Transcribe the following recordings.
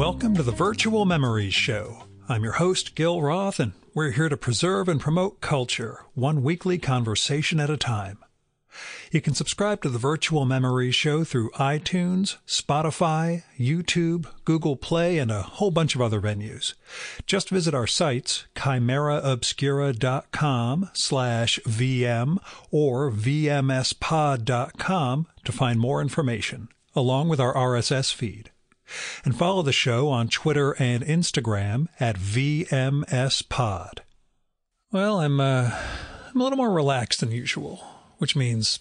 Welcome to the Virtual Memories Show. I'm your host, Gil Roth, and we're here to preserve and promote culture, one weekly conversation at a time. You can subscribe to the Virtual Memories Show through iTunes, Spotify, YouTube, Google Play, and a whole bunch of other venues. Just visit our sites, chimeraobscura.com/VM or VMSpod.com to find more information, along with our RSS feed. And follow the show on Twitter and Instagram at VMSpod. Well, I'm a little more relaxed than usual, which means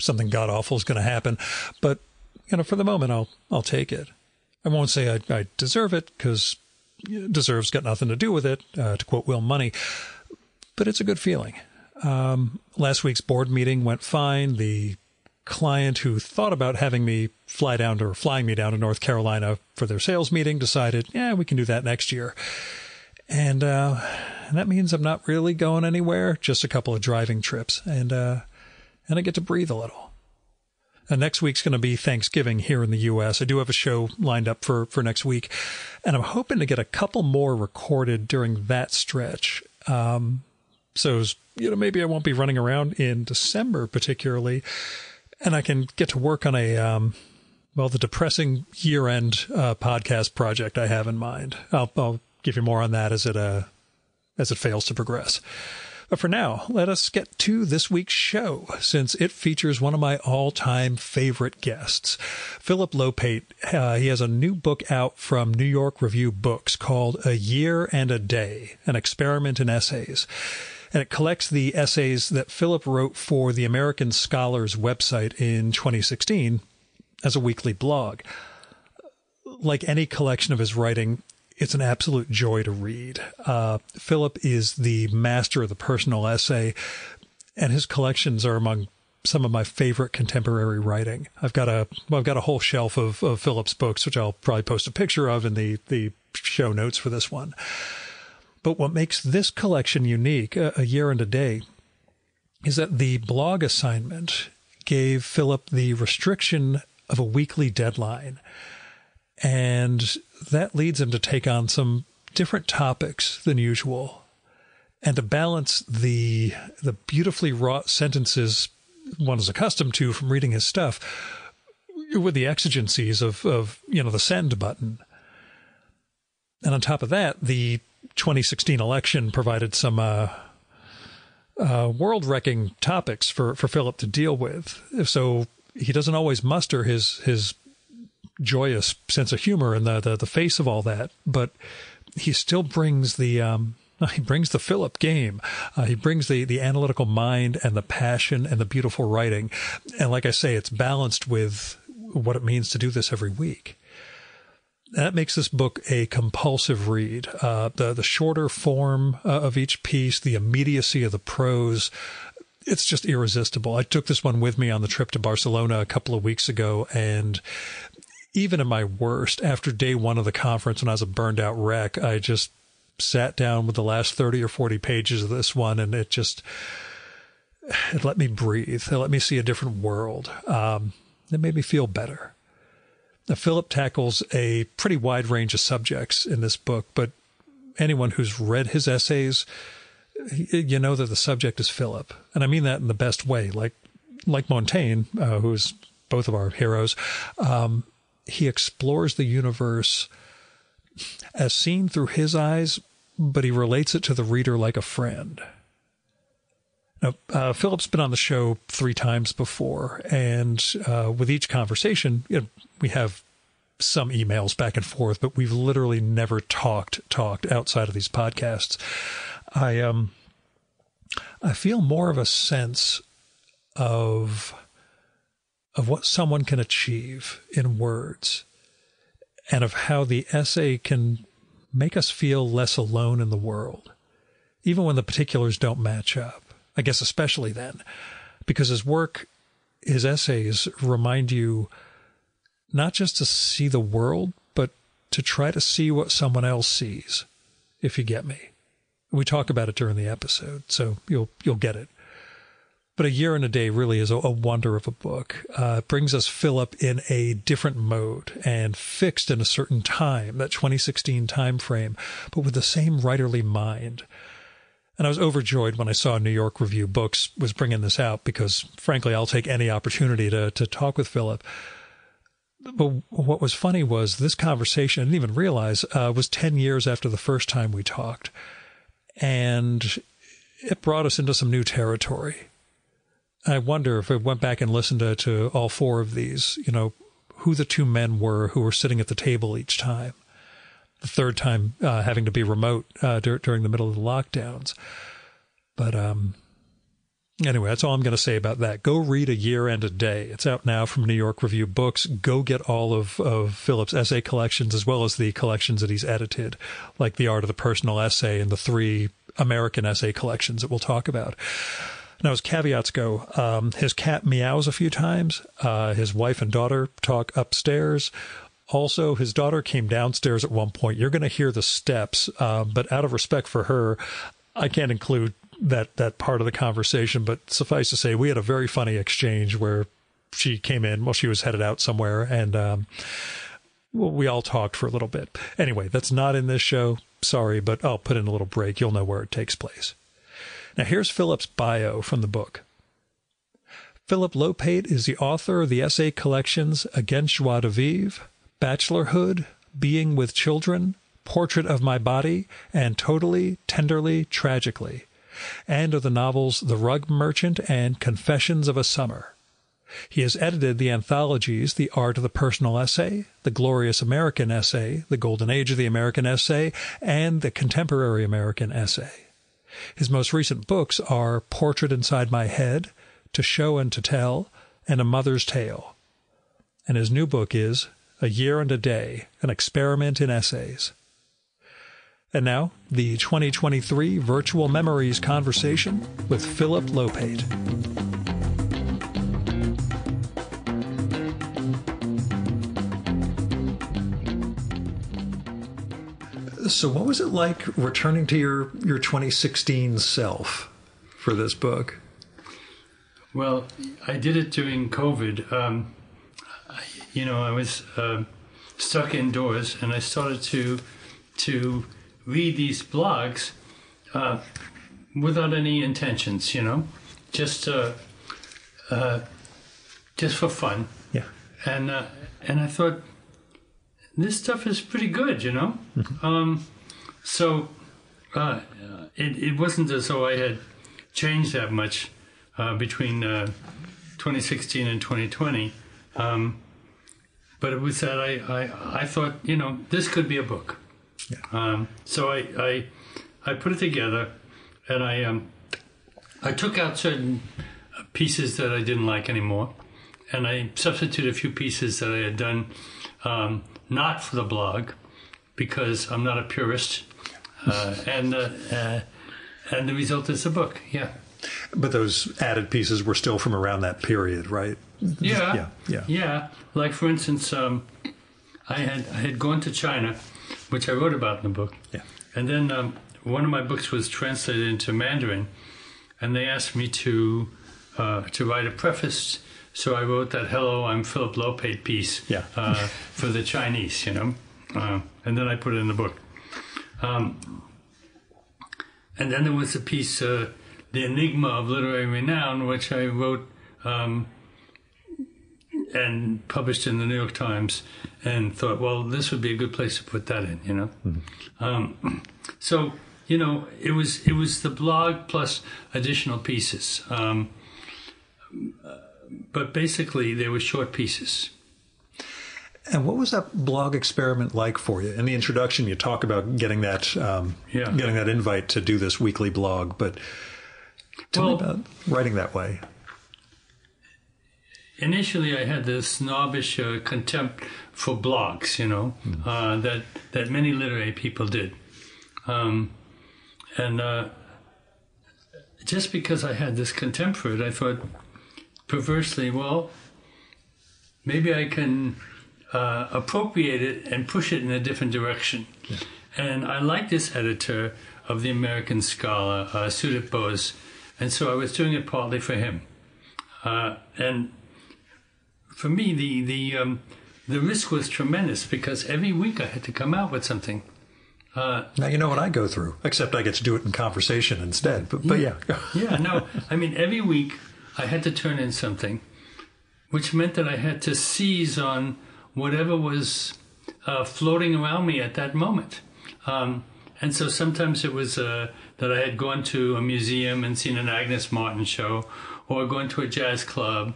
something god-awful is going to happen. But, you know, for the moment, I'll take it. I won't say I deserve it, because deserve's got nothing to do with it, to quote Will Money. But it's a good feeling. Last week's board meeting went fine. The client who thought about having me flying me down to North Carolina for their sales meeting decided, yeah, we can do that next year. And that means I'm not really going anywhere, just a couple of driving trips. And I get to breathe a little. And next week's going to be Thanksgiving here in the U.S. I do have a show lined up for next week, and I'm hoping to get a couple more recorded during that stretch. So, you know, maybe I won't be running around in December particularly, and I can get to work on the depressing year-end podcast project I have in mind. I'll give you more on that as it fails to progress. But for now, let us get to this week's show, since it features one of my all-time favorite guests, Philip Lopate. He has a new book out from New York Review Books called A Year and a Day, an experiment in essays. And it collects the essays that Philip wrote for the American Scholars website in 2016 as a weekly blog. Like any collection of his writing, it's an absolute joy to read. Philip is the master of the personal essay, and his collections are among some of my favorite contemporary writing. I've got a whole shelf of Philip's books, which I'll probably post a picture of in the show notes for this one. But what makes this collection unique, A Year and a Day, is that the blog assignment gave Philip the restriction of a weekly deadline. And that leads him to take on some different topics than usual, and to balance the beautifully wrought sentences one is accustomed to from reading his stuff with the exigencies of the send button. And on top of that, the 2016 election provided some world-wrecking topics for Philip to deal with. So he doesn't always muster his joyous sense of humor in the face of all that, but he still brings the Philip game. He brings the analytical mind and the passion and the beautiful writing. And like I say, it's balanced with what it means to do this every week. That makes this book a compulsive read. The shorter form of each piece, the immediacy of the prose, it's just irresistible. I took this one with me on the trip to Barcelona a couple of weeks ago, and even in my worst, after day one of the conference when I was a burned-out wreck, I just sat down with the last 30 or 40 pages of this one, and it let me breathe. It let me see a different world. It made me feel better. Now, Philip tackles a pretty wide range of subjects in this book, but anyone who's read his essays, you know that the subject is Philip. And I mean that in the best way. Like Montaigne, who's both of our heroes, he explores the universe as seen through his eyes, but he relates it to the reader like a friend. Now, Philip's been on the show 3 times before, and with each conversation, we have some emails back and forth, but we've literally never talked outside of these podcasts. I feel more of a sense of what someone can achieve in words, and of how the essay can make us feel less alone in the world, even when the particulars don't match up. I guess especially then, because his essays remind you not just to see the world, but to try to see what someone else sees, if you get me. We talk about it during the episode, so you'll get it. But A Year and a Day really is a wonder of a book. It brings us Philip in a different mode and fixed in a certain time, that 2016 time frame, but with the same writerly mind. And I was overjoyed when I saw New York Review Books was bringing this out because, frankly, I'll take any opportunity to talk with Philip. But what was funny was this conversation, I didn't even realize, was 10 years after the first time we talked. And it brought us into some new territory. I wonder if I went back and listened to all four of these, you know, who the two men were who were sitting at the table each time. The third time having to be remote during the middle of the lockdowns. But anyway, that's all I'm going to say about that. Go read A Year and a Day. It's out now from New York Review Books. Go get all of Philip's essay collections as well as the collections that he's edited, like The Art of the Personal Essay and the three American essay collections that we'll talk about. Now, as caveats go, his cat meows a few times. His wife and daughter talk upstairs. Also, his daughter came downstairs at one point. You're going to hear the steps, but out of respect for her, I can't include that part of the conversation. But suffice to say, we had a very funny exchange where she came in while she was headed out somewhere, and we all talked for a little bit. Anyway, that's not in this show. Sorry, but I'll put in a little break. You'll know where it takes place. Now, here's Philip's bio from the book. Philip Lopate is the author of the essay collections Against Joie de Vivre, Bachelorhood, Being with Children, Portrait of My Body, and Totally, Tenderly, Tragically, and of the novels The Rug Merchant and Confessions of a Summer. He has edited the anthologies The Art of the Personal Essay, The Glorious American Essay, The Golden Age of the American Essay, and The Contemporary American Essay. His most recent books are Portrait Inside My Head, To Show and to Tell, and A Mother's Tale. And his new book is A Year and a Day, an experiment in essays. And now, the 2023 Virtual Memories conversation with Philip Lopate. So what was it like returning to your 2016 self for this book? Well, I did it during COVID. I was stuck indoors, and I started to read these blogs without any intentions, just for fun. Yeah. And I thought, this stuff is pretty good, Mm-hmm. So it wasn't as though I had changed that much between 2016 and 2020. But it was that I thought, this could be a book. Yeah. So I put it together, and I took out certain pieces that I didn't like anymore, and I substituted a few pieces that I had done not for the blog, because I'm not a purist, and the result is a book. Yeah. But those added pieces were still from around that period, right? Yeah. Like, for instance, I had gone to China, which I wrote about in the book. Yeah. And then one of my books was translated into Mandarin, and they asked me to write a preface. So I wrote that "Hello, I'm Philip Lopate" piece. Yeah. For the Chinese, and then I put it in the book. And then there was a piece, "The Enigma of Literary Renown," which I wrote and published in the New York Times, and thought, well, this would be a good place to put that in, Mm-hmm. So it was the blog plus additional pieces, but basically they were short pieces. And what was that blog experiment like for you? In the introduction, you talk about getting that getting that invite to do this weekly blog, but tell me about writing that way. Initially, I had this snobbish contempt for blogs, mm-hmm. that many literary people did. And just because I had this contempt for it, I thought, perversely, well, maybe I can appropriate it and push it in a different direction. Yeah. And I like this editor of the American Scholar, Sudip Bose, and so I was doing it partly for him. And for me, the risk was tremendous because every week I had to come out with something. Now you know what I go through, except I get to do it in conversation instead. But yeah. Yeah, no, I mean, every week I had to turn in something, which meant that I had to seize on whatever was floating around me at that moment. And so sometimes it was that I had gone to a museum and seen an Agnes Martin show, or gone to a jazz club.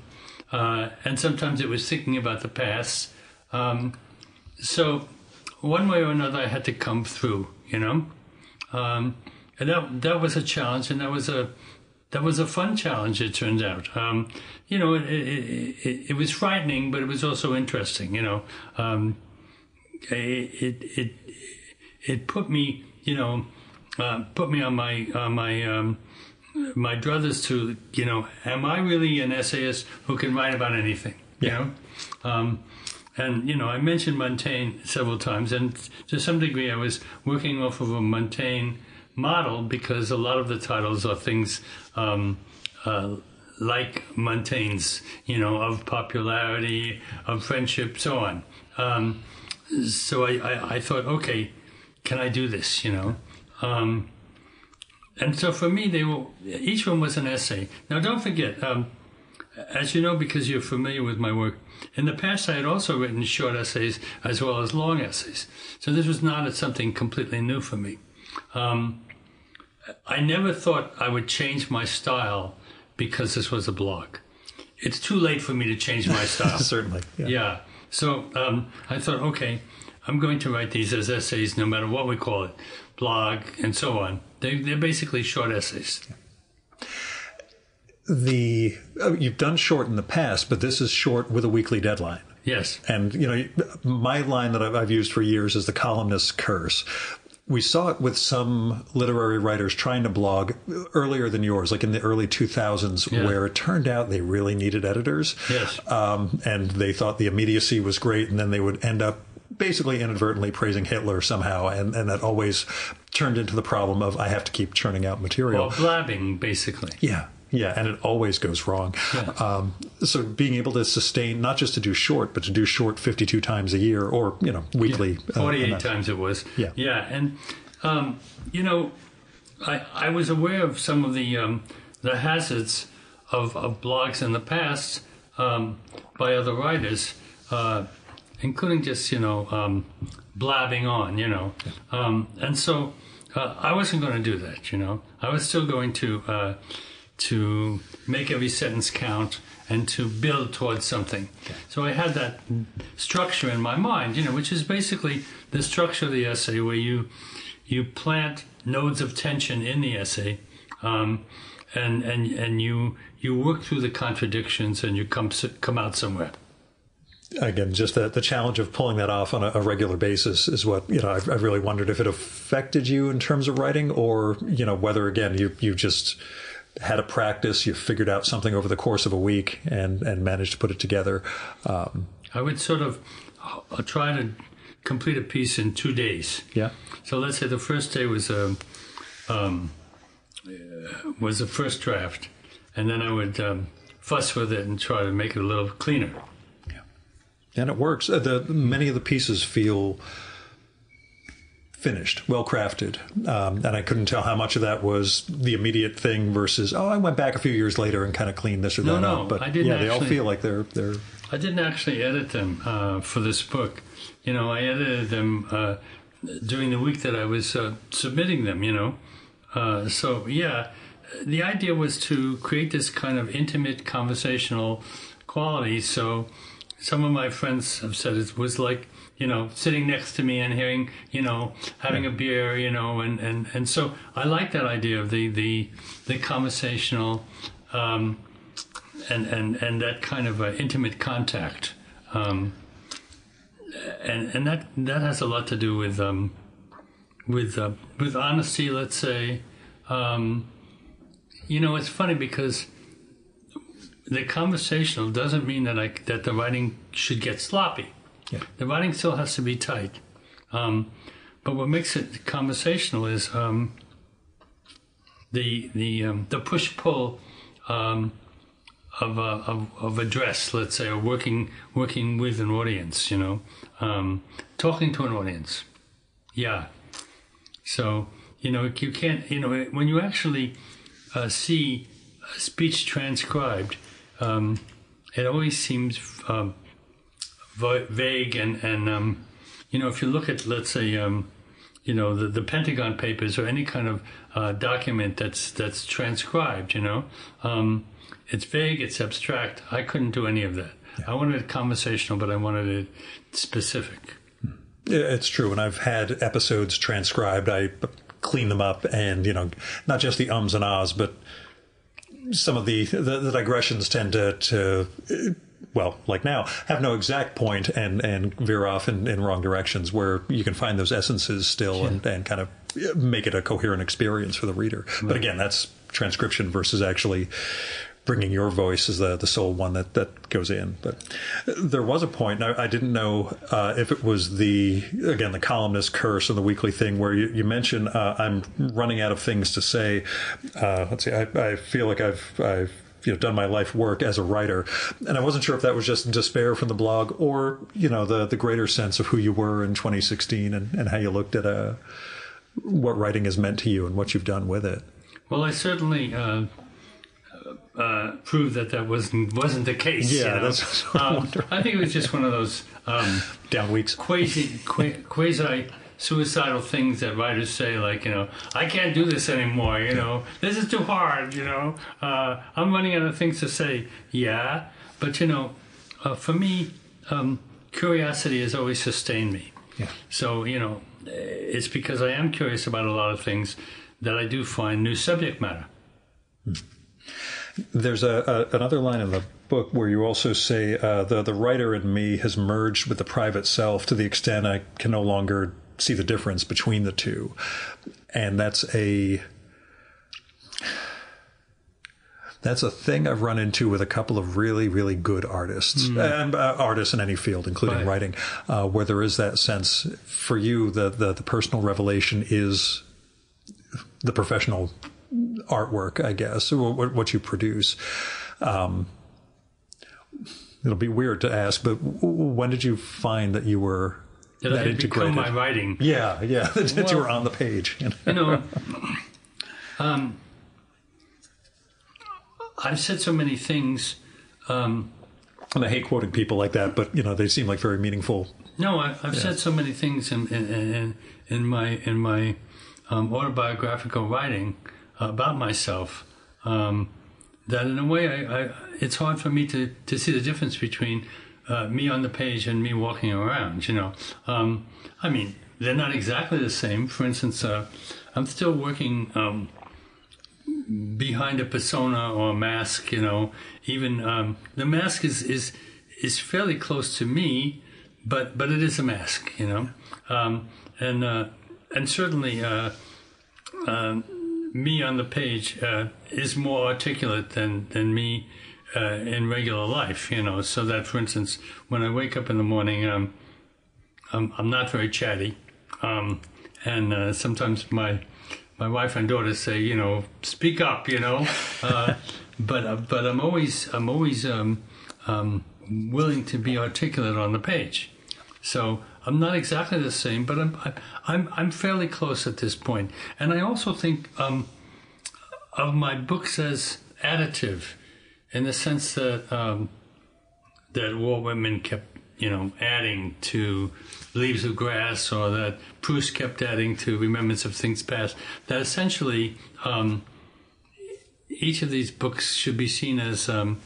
And sometimes it was thinking about the past. So one way or another, I had to come through, you know? And that was a challenge, and that was a fun challenge, it turned out. You know, it was frightening, but it was also interesting, you know? It put me, you know, on my druthers to, you know, am I really an essayist who can write about anything? Yeah. You know, and you know, I mentioned Montaigne several times, and to some degree, I was working off of a Montaigne model because a lot of the titles are things like Montaigne's, you know, of popularity, of friendship, so on. So I thought, okay, can I do this, you know? And so for me, each one was an essay. Now, don't forget, as you know, because you're familiar with my work, in the past I had also written short essays as well as long essays. So this was not something completely new for me. I never thought I would change my style because this was a blog. It's too late for me to change my style. Certainly. Yeah. Yeah. So I thought, okay, I'm going to write these as essays no matter what we call it, blog and so on. They're basically short essays. You've done short in the past, but this is short with a weekly deadline. Yes. And, you know, my line that I've used for years is the columnist's curse. We saw it with some literary writers trying to blog earlier than yours, like in the early 2000s, yeah, where it turned out they really needed editors. Yes. And they thought the immediacy was great, and then they would end up basically inadvertently praising Hitler somehow, and that always turned into the problem of I have to keep churning out material. Well, blabbing, basically. Yeah. Yeah, and it always goes wrong. Yeah. So being able to sustain, not just to do short, but to do short 52 times a year, or, you know, weekly. Yeah. 48 times it was. Yeah. Yeah. And, you know, I was aware of some of the hazards of blogs in the past by other writers, including just, you know, blabbing on, you know. And so I wasn't going to do that, you know. I was still going to make every sentence count and to build towards something. Okay. So I had that structure in my mind, you know, which is basically the structure of the essay where you plant nodes of tension in the essay, and you work through the contradictions and you come out somewhere. Again, just the challenge of pulling that off on a regular basis is what, you know, I've really wondered if it affected you in terms of writing, or, you know, whether, again, you just had a practice, you figured out something over the course of a week and managed to put it together. I would sort of try to complete a piece in 2 days. Yeah. So let's say the first day was the first draft, and then I would fuss with it and try to make it a little cleaner. Yeah. And it works. Many of the pieces feel finished, well-crafted. And I couldn't tell how much of that was the immediate thing versus, oh, I went back a few years later and kind of cleaned this or that up. But I didn't actually, they all feel like they're... I didn't actually edit them for this book. You know, I edited them during the week that I was submitting them, you know. So, yeah, the idea was to create this kind of intimate conversational quality. So some of my friends have said it was like, you know, sitting next to me and hearing, you know, having a beer, you know, and so I like that idea of the conversational and that kind of intimate contact, and that has a lot to do with honesty, let's say. You know, it's funny because the conversational doesn't mean that the writing should get sloppy. Yeah. The writing still has to be tight. But what makes it conversational is the push-pull of address, let's say, or working with an audience, you know, talking to an audience. Yeah. So, you know, you can't, you know, when you actually see speech transcribed, it always seems vague and you know, if you look at, let's say, you know, the Pentagon Papers or any kind of document that's transcribed, you know, it's vague, it's abstract. I couldn't do any of that. Yeah. I wanted it conversational, but I wanted it specific. It's true, and I've had episodes transcribed. I clean them up, and, you know, not just the ums and ahs, but some of the digressions tend to well, like now, have no exact point and veer off in wrong directions, where you can find those essences still, yeah, and kind of make it a coherent experience for the reader. Right. But again, that's transcription versus actually bringing your voice as the sole one that goes in. But there was a point, and I didn't know if it was the columnist curse and the weekly thing, where you mention, I'm running out of things to say. Let's see, I feel like I've you know, done my life work as a writer. And I wasn't sure if that was just despair from the blog, or, you know, the greater sense of who you were in 2016 and how you looked at what writing has meant to you and what you've done with it. Well, I certainly proved that wasn't the case. Yeah, you know? That's what I'm wondering. I think it was just one of those down weeks, quasi-suicidal things that writers say, like, you know, I can't do this anymore, you know, this is too hard, you know, I'm running out of things to say. Yeah, but, you know, for me, curiosity has always sustained me. Yeah. So, you know, it's because I am curious about a lot of things that I do find new subject matter. There's another line in the book where you also say, the writer in me has merged with the private self to the extent I can no longer see the difference between the two. And that's a thing I've run into with a couple of really, really good artists, and artists in any field, including writing, where there is that sense for you, the personal revelation is the professional artwork, I guess, what you produce. It'll be weird to ask, but when did you find that you were that integrated? My writing. Yeah, yeah, that you were on the page. You know, I've said so many things. And I hate quoting people like that, but, you know, they seem like very meaningful. No, I've said so many things in my autobiographical writing about myself, that in a way it's hard for me to see the difference between me on the page and me walking around, you know. I mean, they're not exactly the same. For instance, I'm still working behind a persona or a mask, you know. Even the mask is fairly close to me, but it is a mask, you know. And certainly me on the page is more articulate than me in regular life, you know, so that, for instance, when I wake up in the morning, I'm not very chatty, and sometimes my wife and daughter say, you know, speak up, you know, but I'm always willing to be articulate on the page. So I'm not exactly the same, but I'm fairly close at this point. And I also think of my books as additive, in the sense that that War Women kept, you know, adding to Leaves of Grass, or that Proust kept adding to Remembrance of Things Past. That essentially each of these books should be seen as a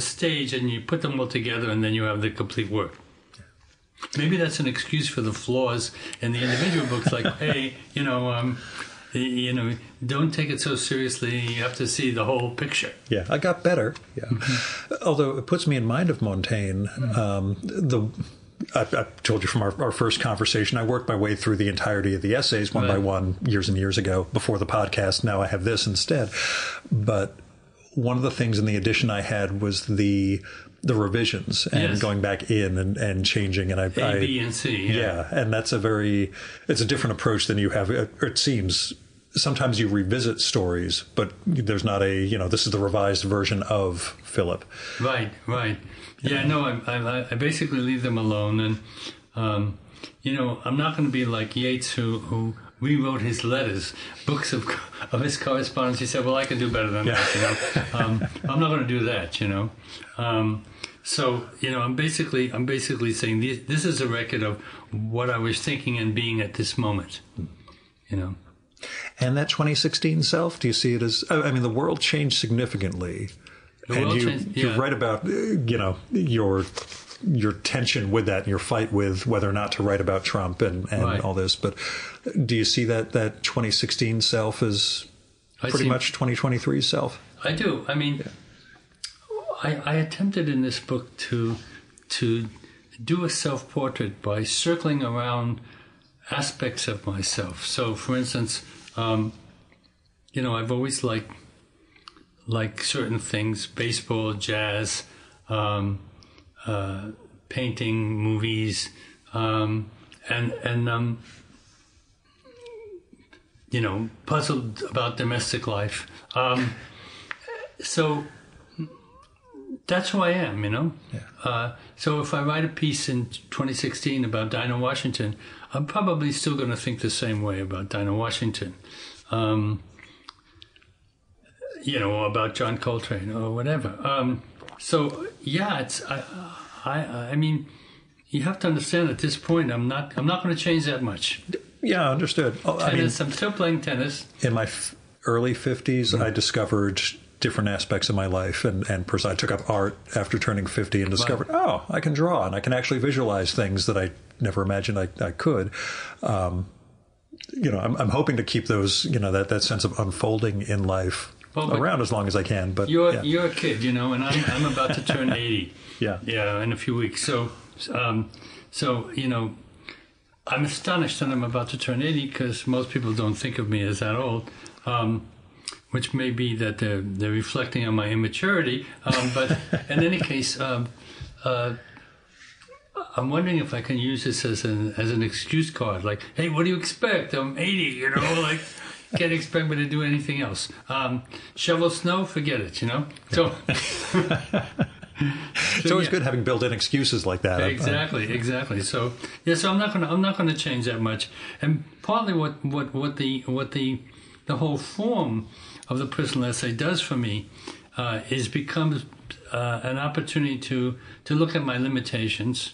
stage, and you put them all together, and then you have the complete work. Maybe that's an excuse for the flaws in the individual books. Like, hey, you know, don't take it so seriously. You have to see the whole picture. Yeah, I got better. Yeah, although it puts me in mind of Montaigne. I told you from our first conversation, I worked my way through the entirety of the essays one by one years and years ago before the podcast. Now I have this instead. But one of the things in the edition I had was the revisions and going back in and changing. And A, B, and C. Yeah. And that's it's a different approach than you have. It seems sometimes you revisit stories, but there's not a, you know, this is the revised version of Philip. Right, right. Yeah, no, I basically leave them alone. And, you know, I'm not going to be like Yeats who rewrote his letters, books of his correspondence. He said, well, I can do better than that, you know. I'm not going to do that, you know. So, you know, I'm basically saying this is a record of what I was thinking and being at this moment, you know. And that 2016 self, do you see it as, I mean, the world changed significantly. And you write about, you know, your tension with that and your fight with whether or not to write about Trump and right. all this. But do you see that 2016 self as pretty much 2023 self? I do. I mean, yeah. I attempted in this book to do a self-portrait by circling around aspects of myself. So, for instance, you know, I've always liked certain things: baseball, jazz, painting, movies, and you know, puzzled about domestic life. So that's who I am, you know. Yeah. So if I write a piece in 2016 about Dinah Washington, I'm probably still going to think the same way about Dinah Washington, you know, about John Coltrane or whatever. So yeah, I mean, you have to understand at this point, I'm not going to change that much. Yeah, understood. Oh, tennis, I mean, I'm still playing tennis. In my early 50s, mm-hmm. I discovered different aspects of my life, and I took up art after turning 50 and discovered, oh, I can draw and I can actually visualize things that I never imagined I could. You know, I'm hoping to keep those, you know, that sense of unfolding in life around as long as I can. But you're a kid, you know, and I'm about to turn 80. Yeah, yeah, in a few weeks. So, so you know, I'm astonished that I'm about to turn 80 because most people don't think of me as that old. Which may be that they're reflecting on my immaturity. But in any case, I'm wondering if I can use this as an excuse card. Like, hey, what do you expect? I'm 80, you know, like, can't expect me to do anything else. Shovel snow, forget it, you know? So, it's always good having built-in excuses like that. Exactly, exactly. So, yeah, so I'm not gonna change that much. And partly what the whole form of the personal essay does for me is becomes an opportunity to look at my limitations,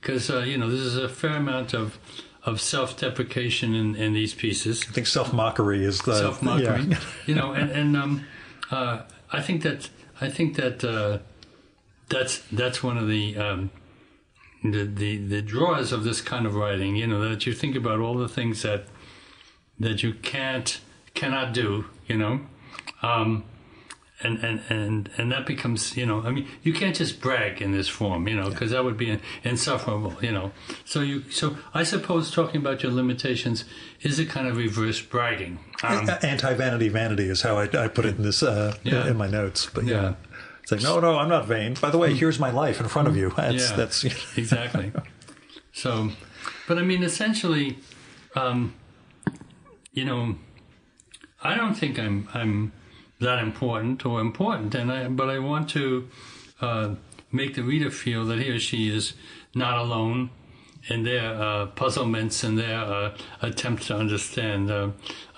because you know, this is a fair amount of self-deprecation in these pieces. I think self-mockery is the self-mockery. Yeah. You know, and I think that that's one of the drawers of this kind of writing. You know, that you think about all the things that you cannot do, you know, and that becomes, you know, I mean, you can't just brag in this form, you know, because that would be insufferable, you know. So I suppose talking about your limitations is a kind of reverse bragging. Anti-vanity, vanity is how I put it in this in my notes. But yeah, it's like, no, I'm not vain. By the way, here's my life in front of you. That's you know. Exactly. So, but I mean, essentially, you know, I don't think I'm that important or important, but I want to make the reader feel that he or she is not alone in their puzzlements and their attempts to understand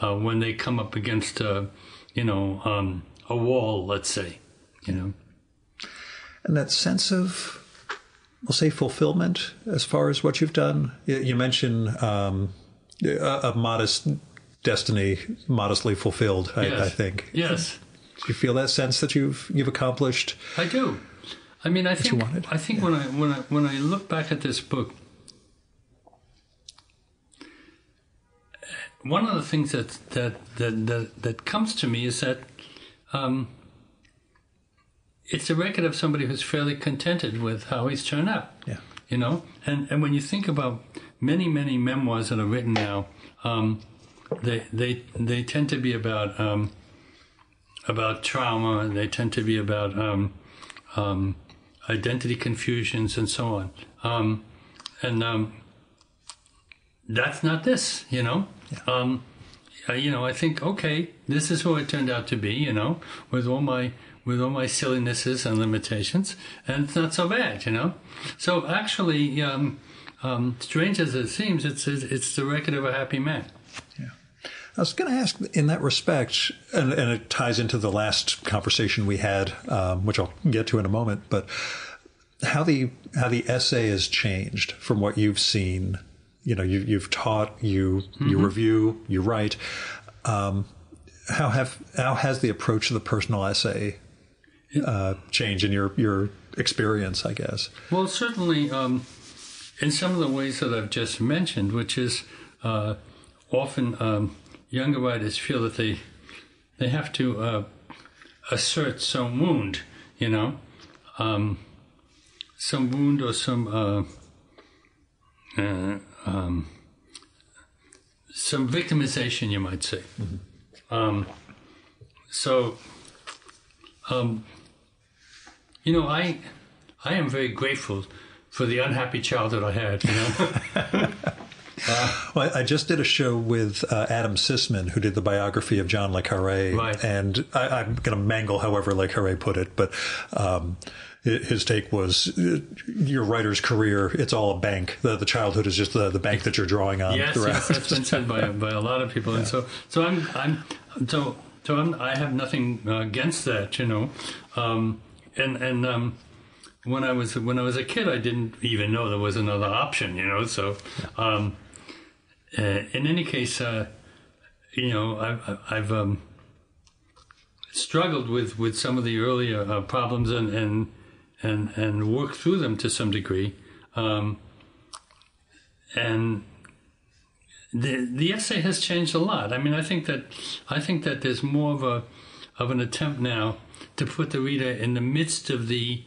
when they come up against, you know, a wall, let's say, you know. And that sense of, we'll say, fulfillment as far as what you've done. You mentioned a modest destiny, modestly fulfilled. Yes. I think. Yes. Do you feel that sense that you've accomplished? I do. I mean, I think when I look back at this book, one of the things that comes to me is that it's a record of somebody who's fairly contented with how he's turned out. Yeah. You know, and when you think about many, many memoirs that are written now, They tend to be about trauma, and they tend to be about identity confusions and so on. That's not this, you know. Yeah. I think, okay, this is who I turned out to be, with all my sillinesses and limitations, and it's not so bad, So actually, strange as it seems, it's the record of a happy man. Yeah. I was going to ask in that respect, and it ties into the last conversation we had, which I'll get to in a moment, but how the essay has changed from what you've seen. You've taught, you review, you write. How has the approach to the personal essay changed in your experience, I guess? Well, certainly in some of the ways that I've just mentioned, which is often younger writers feel that they have to assert some wound, some wound or some victimization, you might say. Mm-hmm. I am very grateful for the unhappy childhood I had, Well, I just did a show with Adam Sisman, who did the biography of John le Carré, right. And I'm going to mangle however le Carré put it, but... his take was, your writer's career, it's all a bank. The childhood is just the bank that you're drawing on. Yes, that's been said by a lot of people. Yeah. And I have nothing against that, when I was a kid, I didn't even know there was another option, So, in any case, I've struggled with some of the earlier problems and work through them to some degree. And the essay has changed a lot. I mean, I think that there's more of an attempt now to put the reader in the midst of the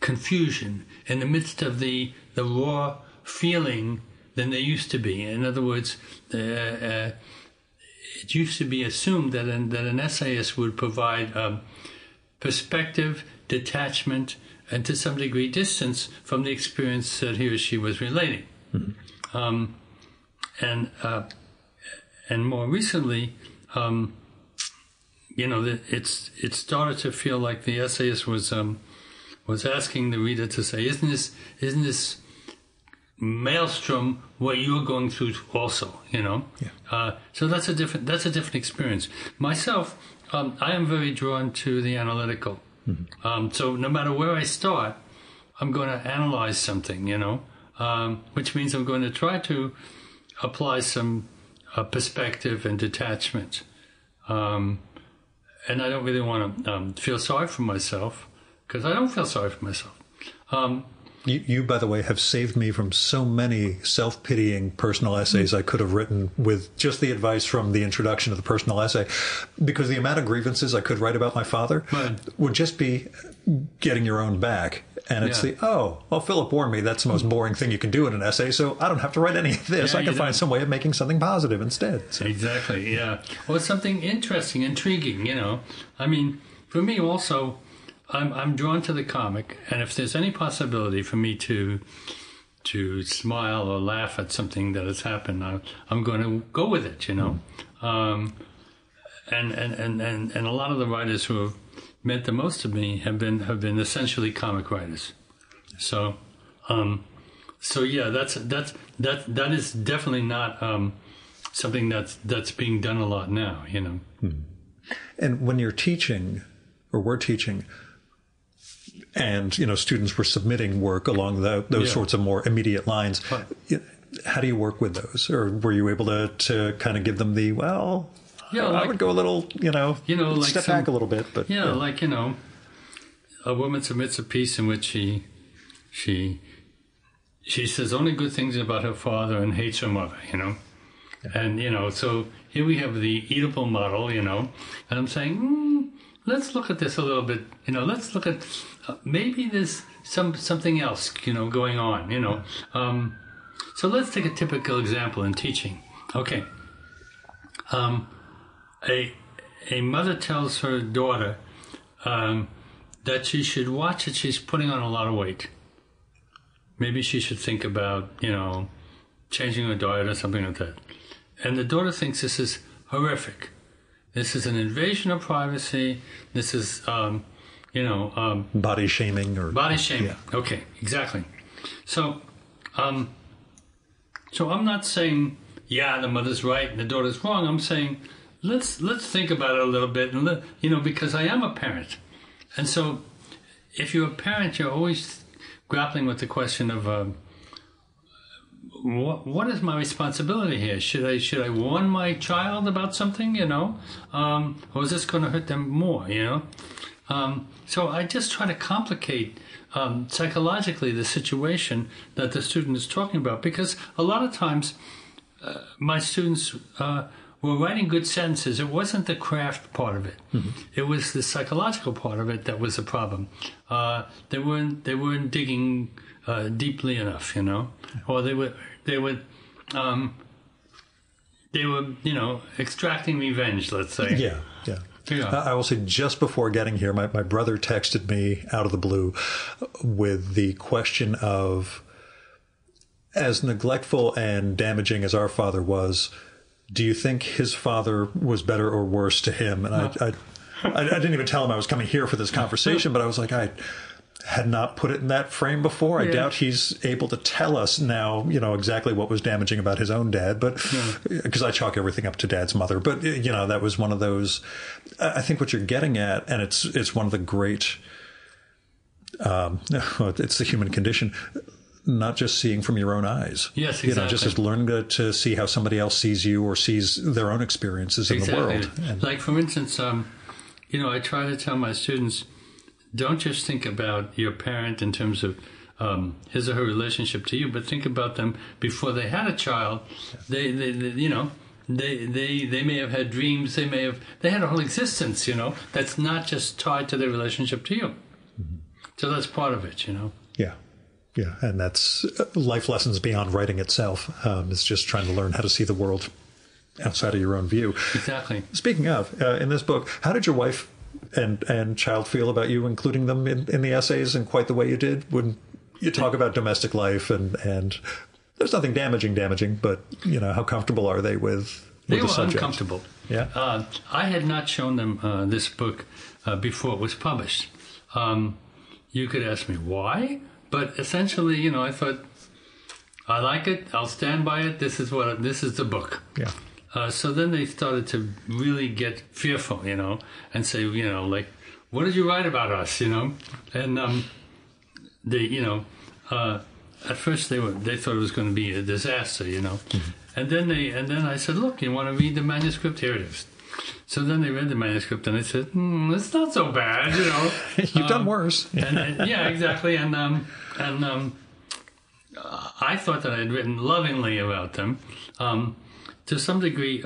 confusion, in the midst of the raw feeling than they used to be. In other words, it used to be assumed that an essayist would provide perspective, detachment, and to some degree distance from the experience that he or she was relating. Mm-hmm. And more recently, it started to feel like the essayist was asking the reader to say, isn't this maelstrom what you're going through also, Yeah. So that's a different experience. Myself, I am very drawn to the analytical. Mm-hmm. So no matter where I start, I'm going to analyze something, which means I'm going to try to apply some perspective and detachment. And I don't really want to feel sorry for myself, because I don't feel sorry for myself. You, by the way, have saved me from so many self-pitying personal essays I could have written with just the advice from the introduction of the personal essay, because the amount of grievances I could write about my father would just be getting your own back. And it's Philip warned me that's the most boring thing you can do in an essay, so I don't have to write any of this. I can find some way of making something positive instead. So. Exactly, yeah. Or something interesting, intriguing, I mean, for me also... I'm drawn to the comic, and if there's any possibility for me to smile or laugh at something that has happened, I'm going to go with it, Mm-hmm. And a lot of the writers who have meant the most to me have been essentially comic writers. So, that is definitely not something that's being done a lot now, Mm-hmm. And when you're teaching, or we're teaching. And, students were submitting work along those sorts of more immediate lines. How do you work with those? Or were you able to kind of give them I would go a little, step back a little bit. But a woman submits a piece in which she says only good things about her father and hates her mother, Yeah. And, so here we have the Oedipal model, and I'm saying, let's look at this a little bit, let's look at maybe there's something else, going on, So let's take a typical example in teaching. Okay. A mother tells her daughter that she should watch it. She's putting on a lot of weight. Maybe she should think about, changing her diet or something like that. And the daughter thinks this is horrific. This is an invasion of privacy. This is, body shaming or body shaming. Yeah. Okay, exactly. So I'm not saying, yeah, the mother's right and the daughter's wrong. I'm saying let's think about it a little bit, and because I am a parent, and so if you're a parent, you're always grappling with the question of what is my responsibility here? Should I warn my child about something, or is this going to hurt them more, So I just try to complicate psychologically the situation that the student is talking about, because a lot of times my students were writing good sentences. It wasn't the craft part of it. Mm-hmm. It was the psychological part of it that was the problem. They weren't digging deeply enough, or they were extracting revenge, let's say. Yeah, yeah. Yeah. I will say, just before getting here, my brother texted me out of the blue with the question of, as neglectful and damaging as our father was, do you think his father was better or worse to him? And no. I didn't even tell him I was coming here for this conversation, but I was like, I had not put it in that frame before. I doubt he's able to tell us now, exactly what was damaging about his own dad, but because I chalk everything up to dad's mother. But, that was one of those, I think what you're getting at, and it's one of the great, it's the human condition, not just seeing from your own eyes. Yes, exactly. Just as learning to see how somebody else sees you or sees their own experiences in the world. And, for instance, I try to tell my students, don't just think about your parent in terms of his or her relationship to you, but think about them before they had a child. They may have had dreams. They had a whole existence, that's not just tied to their relationship to you. Mm-hmm. So that's part of it, Yeah. Yeah. And that's life lessons beyond writing itself. It's just trying to learn how to see the world outside of your own view. Exactly. Speaking of, in this book, how did your wife and child feel about you including them in the essays in quite the way you did? When you talk about domestic life and there's nothing damaging, but how comfortable are they with the subject? They were uncomfortable. Yeah. I had not shown them this book before it was published. You could ask me why, but essentially, I thought, I like it, I'll stand by it, this is the book. Yeah. So then they started to really get fearful, and say, what did you write about us, And at first they thought it was going to be a disaster, Mm-hmm. And then I said, look, you want to read the manuscript? Here it is. So then they read the manuscript, and I said, it's not so bad, You've done worse. Yeah, exactly. I thought that I had written lovingly about them. To some degree,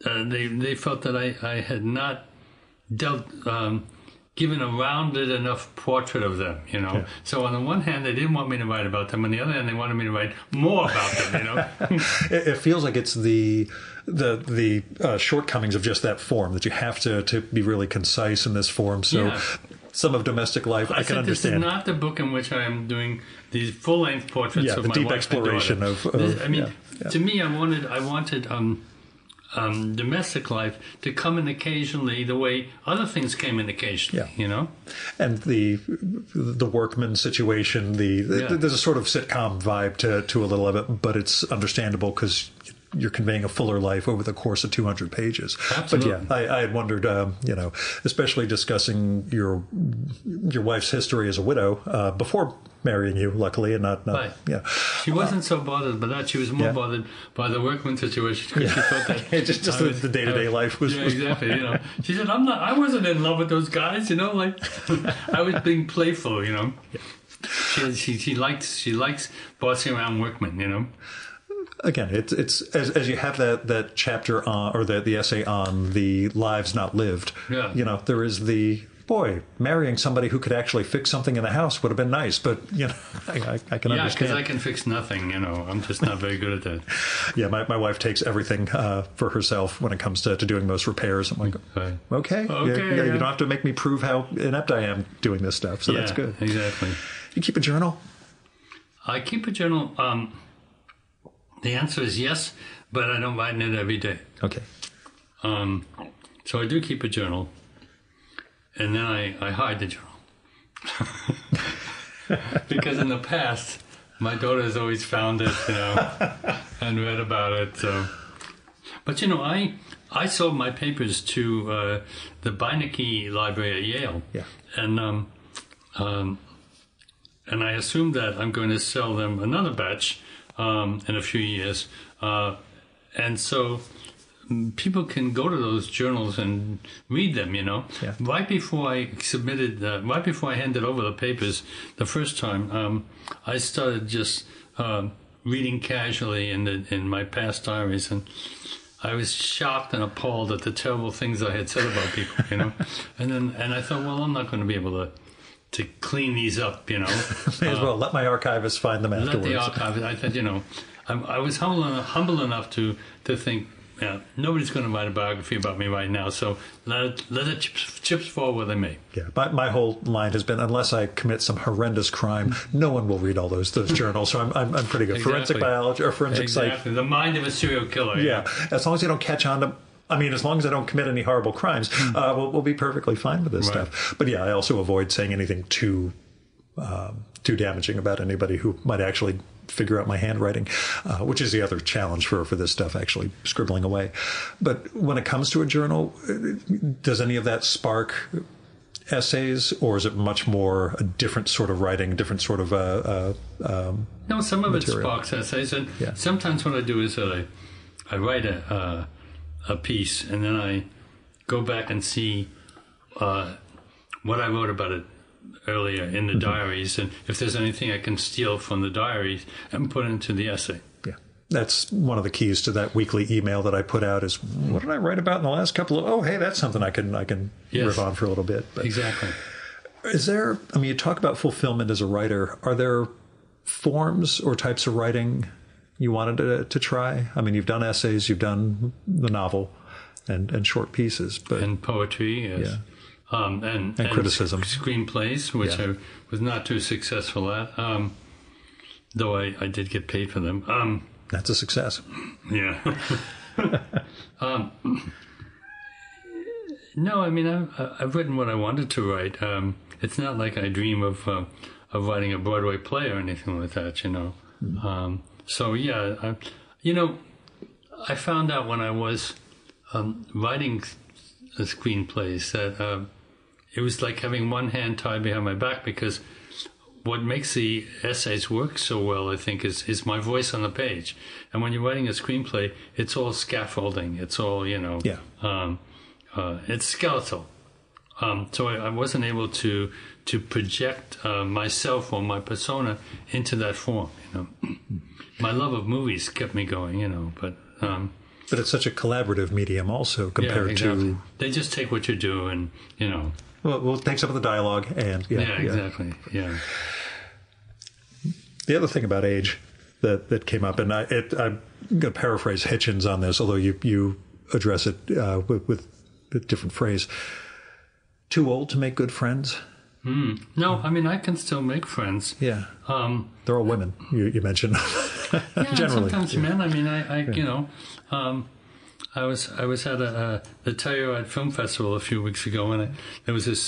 they felt that I had not given a rounded enough portrait of them, Yeah. So on the one hand, they didn't want me to write about them. On the other hand, they wanted me to write more about them, It feels like it's the shortcomings of just that form, that you have to be really concise in this form. So yeah. Some of domestic life, I can understand. This is not the book in which I am doing these full-length portraits of my wife and daughter. Yeah, the deep exploration of. To me, I wanted domestic life to come in occasionally the way other things came in occasionally, And the workman situation, there's a sort of sitcom vibe to a little of it, but it's understandable because you're conveying a fuller life over the course of 200 pages. Absolutely. But yeah, I had wondered, especially discussing your wife's history as a widow before marrying you, luckily, and not right. Yeah. She wasn't so bothered by that. She was more bothered by the workman situation because she thought that just the day-to-day life was. Yeah, exactly. She said, I wasn't in love with those guys. I was being playful. Yeah. She likes bossing around workmen. Again, it's as you have that chapter on, or the essay on the lives not lived. Yeah. There is the. Boy, marrying somebody who could actually fix something in the house would have been nice, but, I can understand. Yeah, because I can fix nothing, I'm just not very good at that. Yeah, my wife takes everything for herself when it comes to doing most repairs. I'm like, okay. You don't have to make me prove how inept I am doing this stuff, so that's good. Exactly. You keep a journal? I keep a journal. The answer is yes, but I don't write in it every day. Okay. So I do keep a journal, and then I hide the journal. Because in the past, my daughter has always found it, you know, and read about it. So. But, you know, I sold my papers to the Beinecke Library at Yale. Yeah. And I assume that I'm going to sell them another batch in a few years. And so people can go to those journals and read them, you know. Yeah. Right before I submitted, right before I handed over the papers the first time, I started just reading casually in my past diaries, and I was shocked and appalled at the terrible things I had said about people, you know. And I thought, well, I'm not going to be able to clean these up, you know. May as well let my archivist find them afterwards. Let the archivist. I thought, you know, I was humble enough to think, yeah, nobody's going to write a biography about me right now, so let the chips fall where they may. Yeah, my whole line has been, unless I commit some horrendous crime, no one will read all those journals. So I'm pretty good. Exactly. Forensic biology or forensic psych. Exactly, the mind of a serial killer. Yeah, as long as you don't catch on to. I mean, as long as I don't commit any horrible crimes, we'll be perfectly fine with this stuff. But yeah, I also avoid saying anything too damaging about anybody who might actually figure out my handwriting, which is the other challenge for this stuff, actually scribbling away. But when it comes to a journal, does any of that spark essays, or is it much more a different sort of writing, different sort of no, some of material? It sparks essays, and sometimes what I do is that I write a piece, and then I go back and see what I wrote about it earlier in the diaries, and if there's anything I can steal from the diaries and put into the essay. Yeah, that's one of the keys to that weekly email that I put out is, what did I write about in the last couple of, oh, hey, that's something I can riff on for a little bit. But exactly. Is there, I mean, you talk about fulfillment as a writer. Are there forms or types of writing you wanted to try? I mean, you've done essays, you've done the novel and short pieces. But, and poetry, yes. Yeah. And criticism, screenplays, which I was not too successful at, though I did get paid for them. That's a success. Yeah. No, I mean, I've written what I wanted to write. It's not like I dream of writing a Broadway play or anything like that, you know. So, yeah, I found out when I was writing screenplays that it was like having one hand tied behind my back, because what makes the essays work so well, I think, is my voice on the page. And when you're writing a screenplay, it's all scaffolding. It's all, you know, it's skeletal. So I wasn't able to project myself or my persona into that form, you know. My love of movies kept me going, you know, but it's such a collaborative medium also compared to... They just take what you do and, you know... Well, it takes up the dialogue and... Yeah, exactly, yeah. The other thing about age that came up, and I'm going to paraphrase Hitchens on this, although you address it with a different phrase. Too old to make good friends? No, I mean, I can still make friends. Yeah. They're all women, you mentioned. Yeah, generally. Sometimes men. I mean, I you know, I was at the Telluride Film Festival a few weeks ago, and there was this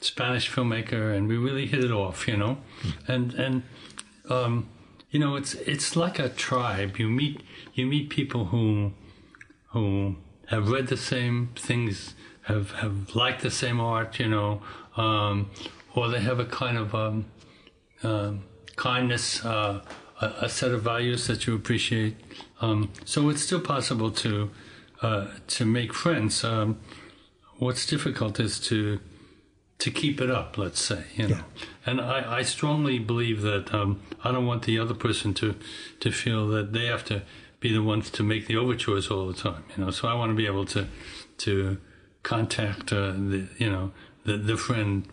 Spanish filmmaker, and we really hit it off, you know, and you know, it's like a tribe. You meet people who have read the same things, have liked the same art, you know, or they have a kind of kindness. A set of values that you appreciate, so it's still possible to make friends. What's difficult is to keep it up, let's say, you know. And I strongly believe that I don't want the other person to feel that they have to be the ones to make the overtures all the time, you know. So I want to be able to contact the friend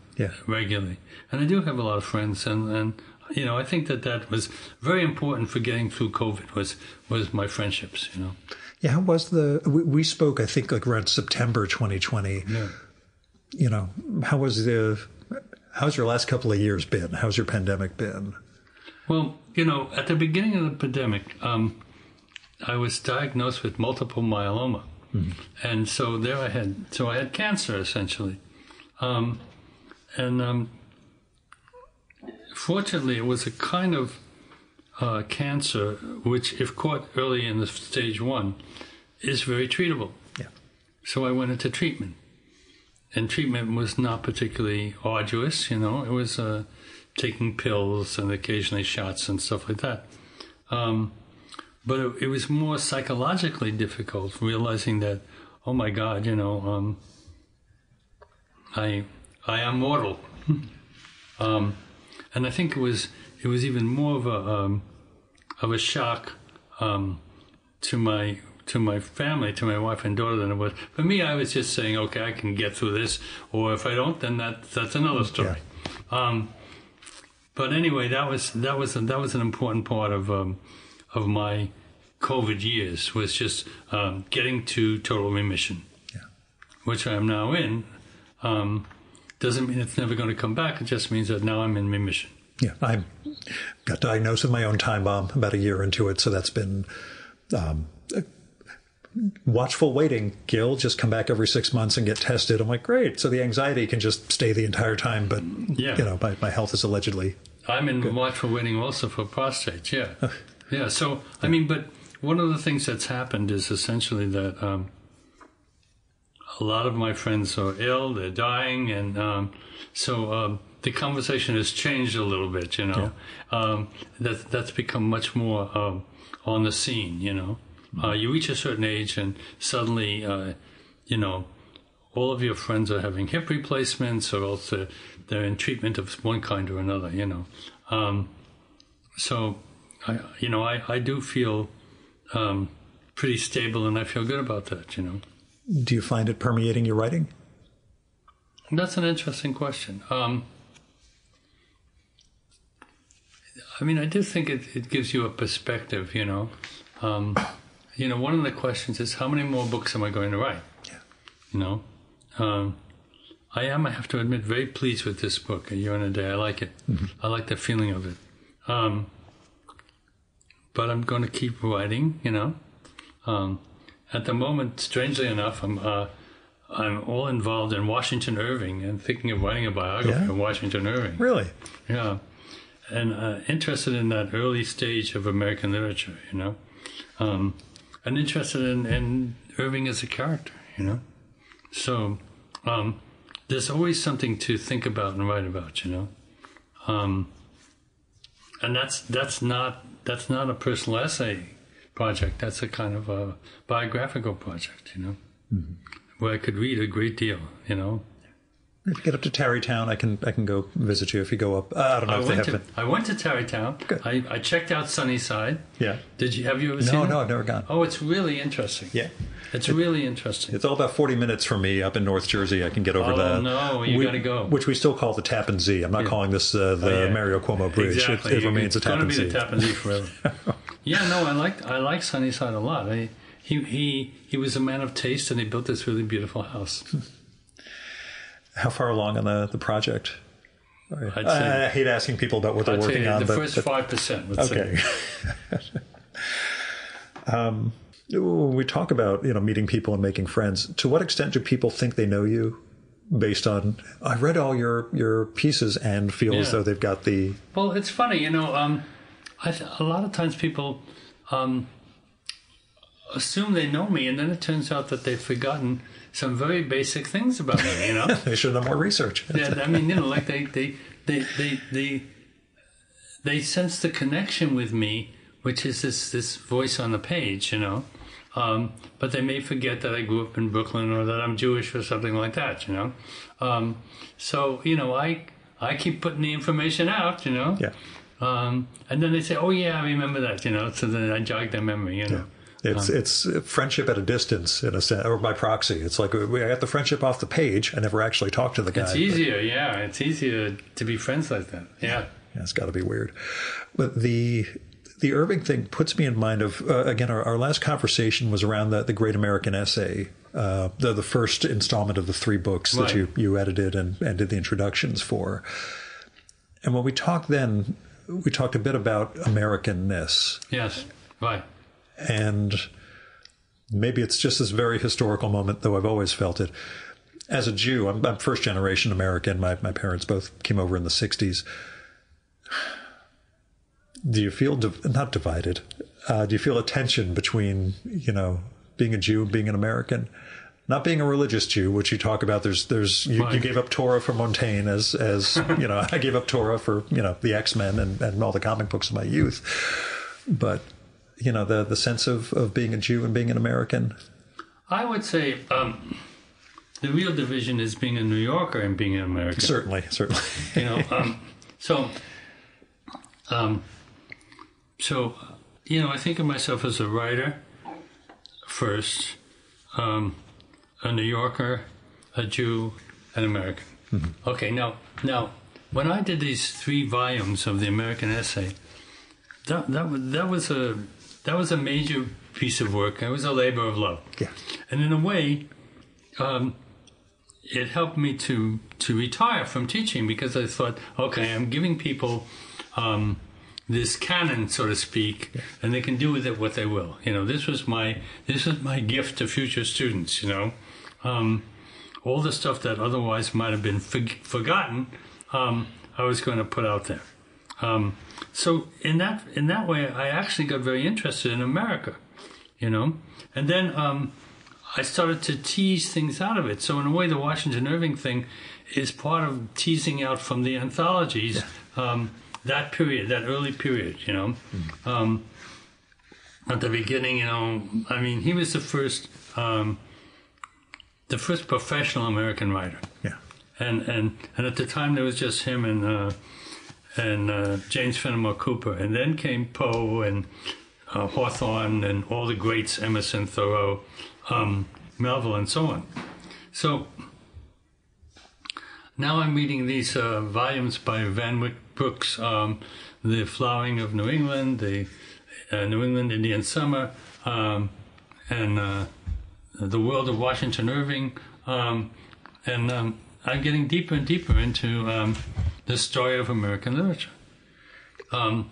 regularly, and I do have a lot of friends, and you know, I think that was very important for getting through COVID was my friendships, you know. Yeah, how was we spoke, I think, like around September 2020. Yeah. You know, how's your last couple of years been? How's your pandemic been? Well, you know, at the beginning of the pandemic, I was diagnosed with multiple myeloma. And so there I had cancer essentially. Fortunately, it was a kind of cancer which, if caught early in the stage 1, is very treatable. Yeah. So I went into treatment, and treatment was not particularly arduous. You know, it was taking pills and occasionally shots and stuff like that. But it was more psychologically difficult, realizing that, oh my God, you know, I am mortal. And I think it was even more of a shock to my family, to my wife and daughter, than it was for me. I was just saying, okay, I can get through this, or if I don't, then that's another story. Yeah. But anyway, that was an important part of my COVID years, was just getting to total remission, yeah, which I am now in. Doesn't mean it's never going to come back. It just means that now I'm in remission. Yeah, I got diagnosed with my own time bomb about a year into it, so that's been watchful waiting. Gil, just come back every 6 months and get tested. I'm like, great. So the anxiety can just stay the entire time, but yeah, you know, my health is allegedly. I'm in good. Watchful waiting also for prostate. Yeah, yeah. So I mean, but one of the things that's happened is essentially that a lot of my friends are ill, they're dying, and the conversation has changed a little bit, you know. Yeah. That's become much more on the scene, you know. Mm-hmm. You reach a certain age and suddenly, you know, all of your friends are having hip replacements, or else they're in treatment of one kind or another, you know. I do feel pretty stable, and I feel good about that, you know. Do you find it permeating your writing? That's an interesting question. I mean, I do think it gives you a perspective, you know. You know, one of the questions is, how many more books am I going to write? Yeah. You know, I have to admit, very pleased with this book, A Year and a Day. I like it. Mm-hmm. I like the feeling of it. But I'm going to keep writing, you know. At the moment, strangely enough, I'm all involved in Washington Irving and thinking of writing a biography of Washington Irving. Really? Yeah. And interested in that early stage of American literature, you know. And interested in Irving as a character, you know. So there's always something to think about and write about, you know. And that's not a personal essay project. That's a kind of a biographical project, you know. Mm-hmm. Where I could read a great deal, you know. If you get up to Tarrytown, I can go visit you if you go up. I don't know if they have been. I went to Tarrytown. Good. I checked out Sunnyside. Yeah. Did you? Have you ever seen it? No, I've never gone. Oh, it's really interesting. Yeah. It's really interesting. It's all about 40 minutes from me up in North Jersey. I can get over that. Oh, no, you got to go. Which we still call the Tappan Zee. I'm not calling this Mario Cuomo Bridge. Exactly. It remains the Tappan Zee. It's going to be the Tappan Zee forever. Yeah, no, I like Sunnyside a lot. He was a man of taste, and he built this really beautiful house. How far along on the project? I hate asking people about what they're working on. The first 5%. Okay. When we talk about, you know, meeting people and making friends, to what extent do people think they know you based on, I read all your pieces and feel as though they've got the... Well, it's funny, you know, a lot of times people... assume they know me, and then it turns out that they've forgotten some very basic things about me, you know. They should have done more research. Yeah, I mean, you know, like they sense the connection with me, which is this voice on the page, you know. But they may forget that I grew up in Brooklyn, or that I'm Jewish, or something like that, you know. So, you know, I keep putting the information out, you know. Yeah. And then they say, oh yeah, I remember that, you know. So then I jog their memory, you know. Yeah. It's friendship at a distance, in a sense, or by proxy. It's like, I got the friendship off the page. I never actually talked to the guy. It's easier, It's easier to be friends like that. Yeah, it's got to be weird. But the Irving thing puts me in mind of, again, our last conversation was around the Great American Essay, the first installment of the 3 books that you edited and did the introductions for. And when we talked then, we talked a bit about Americanness. Yes, right. And maybe it's just this very historical moment, though I've always felt it. As a Jew, I'm first-generation American. My parents both came over in the 60s. Do you feel, not divided, do you feel a tension between, you know, being a Jew and being an American? Not being a religious Jew, which you talk about, you gave up Torah for Montaigne as you know, I gave up Torah for, you know, the X-Men and all the comic books of my youth. But, you know, the sense of being a Jew and being an American. I would say the real division is being a New Yorker and being an American. Certainly. You know, so, you know, I think of myself as a writer first, a New Yorker, a Jew, an American. Mm-hmm. Okay, now, when I did these 3 volumes of the American Essay, that was a major piece of work. It was a labor of love. Yeah. And in a way, it helped me to retire from teaching, because I thought, okay, I'm giving people this canon, so to speak, and they can do with it what they will. You know, this was my gift to future students, you know. All the stuff that otherwise might have been forgotten, I was going to put out there. So in that way, I actually got very interested in America, you know. And then I started to tease things out of it. So in a way, the Washington Irving thing is part of teasing out from the anthologies, that period, that early period, you know. Mm-hmm. At the beginning, you know, I mean, he was the first professional American writer. Yeah. And at the time, there was just him and James Fenimore Cooper. And then came Poe and Hawthorne and all the greats, Emerson, Thoreau, Melville, and so on. So now I'm reading these volumes by Van Wyck Brooks, The Flowering of New England, the New England Indian Summer, and The World of Washington Irving. And I'm getting deeper and deeper into the story of American literature. I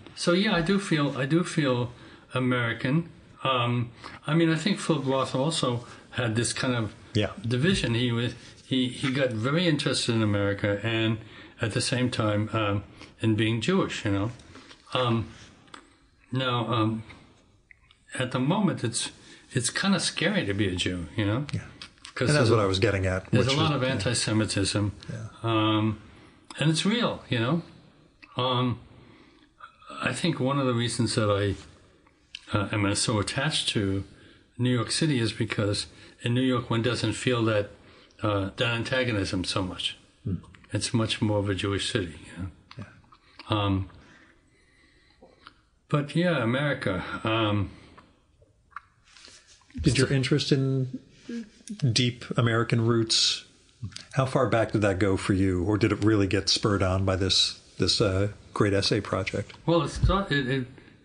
do feel American. I mean, I think Philip Roth also had this kind of division. He got very interested in America and at the same time in being Jewish, you know. Now, at the moment, it's kind of scary to be a Jew, you know. Yeah. And that's what I was getting at. There's a lot of anti-Semitism, and it's real, you know. I think one of the reasons that I am so attached to New York City is because in New York one doesn't feel that antagonism so much. Mm. It's much more of a Jewish city, you know? Yeah. But yeah, America. Did your interest in deep American roots, how far back did that go for you, or did it really get spurred on by this great essay project? Well,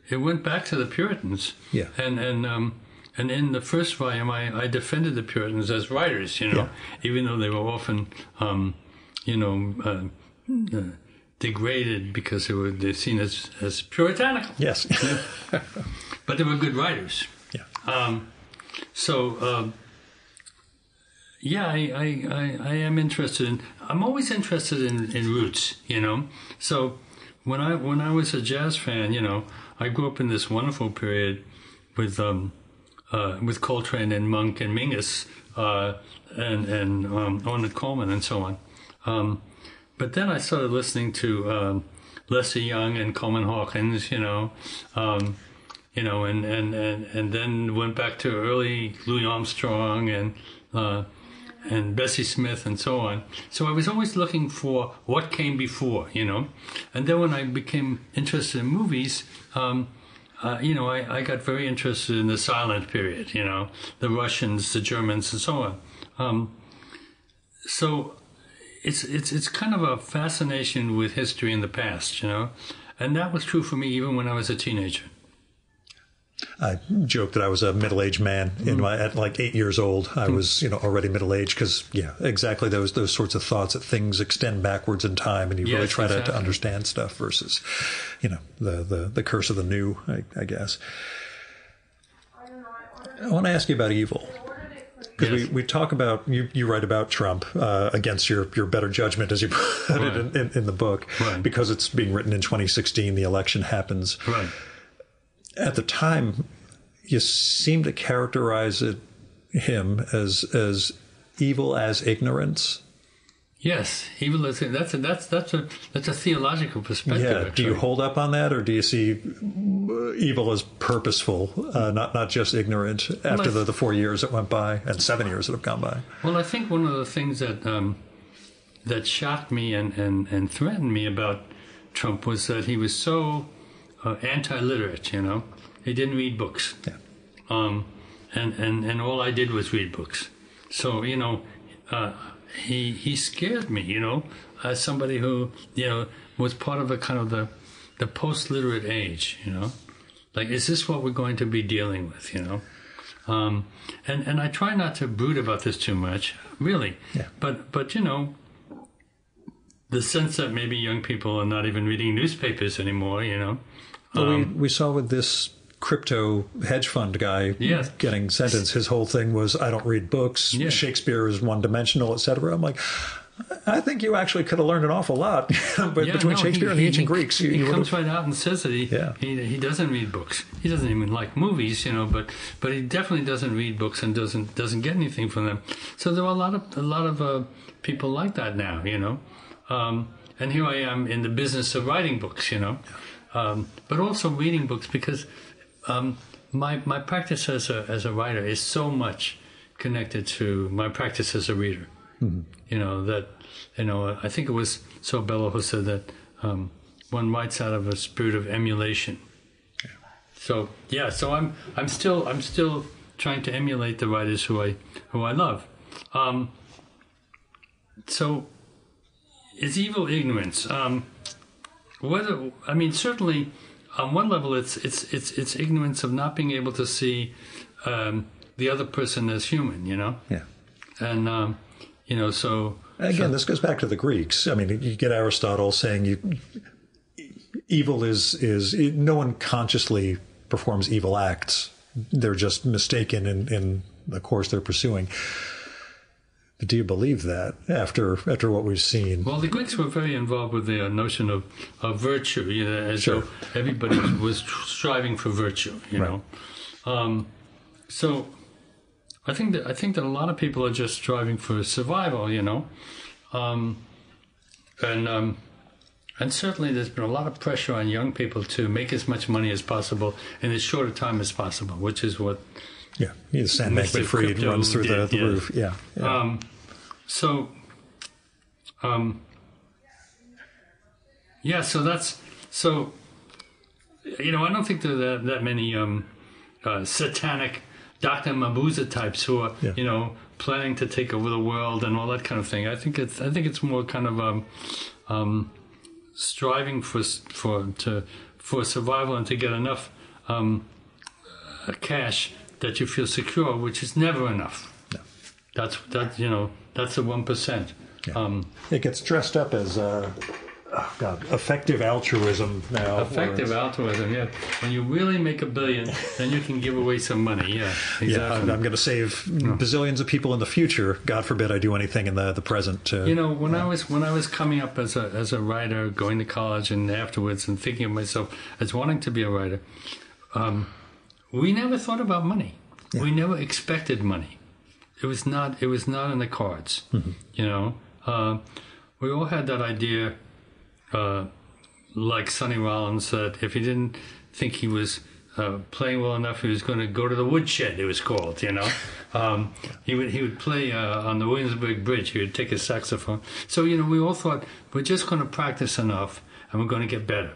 it went back to the Puritans. Yeah. And in the first volume, I defended the Puritans as writers, you know, even though they were often, degraded because they're seen as puritanical. Yes. But they were good writers. Yeah. I am interested in, I'm always interested in roots, you know. So when I was a jazz fan, you know, I grew up in this wonderful period with Coltrane and Monk and Mingus and Ornette Coleman and so on. But then I started listening to Leslie Young and Coleman Hawkins, and then went back to early Louis Armstrong and Bessie Smith and so on. So I was always looking for what came before, you know. And then when I became interested in movies, I got very interested in the silent period, you know, the Russians, the Germans, and so on. So it's kind of a fascination with history in the past, you know. And that was true for me even when I was a teenager. I joked that I was a middle-aged man. At like 8 years old, I was, you know, already middle-aged because, exactly those sorts of thoughts that things extend backwards in time and you really try to understand stuff versus, you know, the curse of the new, I guess. I want to ask you about evil. Because yes. we talk about, you write about Trump against your better judgment, as you put right. it in the book, right. because it's being written in 2016, the election happens. Right. At the time, you seem to characterize him as evil as ignorance. Yes, evil as ignorance. That's a theological perspective. Yeah. Actually. Do you hold up on that, or do you see evil as purposeful, not just ignorant? After the 4 years that went by and 7 years that have gone by. Well, I think one of the things that that shocked me and threatened me about Trump was that he was so anti-literate. You know, he didn't read books. Yeah. And all I did was read books. So you know. He scared me, you know, as somebody who, you know, was part of the post-literate age, you know. Like, is this what we're going to be dealing with, you know? And I try not to brood about this too much, really. Yeah. But you know, the sense that maybe young people are not even reading newspapers anymore, you know. We saw with this crypto hedge fund guy yes. getting sentenced. His whole thing was, I don't read books. Yes. Shakespeare is one-dimensional, etc. I'm like, I think you actually could have learned an awful lot but yeah, between Shakespeare and the ancient Greeks. He comes right out and says that he doesn't read books. He doesn't even like movies, you know. But he definitely doesn't read books and doesn't get anything from them. So there are a lot of people like that now, you know. And here I am in the business of writing books, you know, but also reading books because. My practice as a writer is so much connected to my practice as a reader. Mm-hmm. You know, that, you know, I think it was Sordello who said that one writes out of a spirit of emulation. Yeah. So yeah, so I'm still trying to emulate the writers who I love. So is evil ignorance? Certainly. On one level, it's ignorance of not being able to see the other person as human, you know. Yeah. And you know, so again, this goes back to the Greeks. I mean, you get Aristotle saying evil is no one consciously performs evil acts; they're just mistaken in the course they're pursuing. But do you believe that after what we've seen? Well, the Greeks were very involved with the notion of virtue, you know, as sure. though everybody was striving for virtue, you right. know. So I think that a lot of people are just striving for survival, you know, and certainly there's been a lot of pressure on young people to make as much money as possible in as short a time as possible, which is what. Yeah, the Sam Bankman-Fried runs through the roof. Yeah. Yeah. So you know, I don't think there are that many satanic Dr. Mabuse types who are yeah. you know, planning to take over the world and all that kind of thing. I think it's more kind of striving for survival and to get enough cash. That you feel secure, which is never enough. No. That's the 1%. Yeah. It gets dressed up as effective altruism now. Effective altruism, yeah. When you really make $1 billion, then you can give away some money. Yeah, exactly. Yeah, I'm going to save bazillions of people in the future. God forbid I do anything in the present. You know, when I was coming up as a writer, going to college and afterwards, and thinking of myself as wanting to be a writer. We never thought about money. Yeah. We never expected money. It was not in the cards. Mm-hmm. You know, we all had that idea, like Sonny Rollins, that if he didn't think he was playing well enough, he was going to go to the woodshed. It was called, you know. He would play on the Williamsburg Bridge. He would take his saxophone. So you know, we all thought we're just going to practice enough and we're going to get better.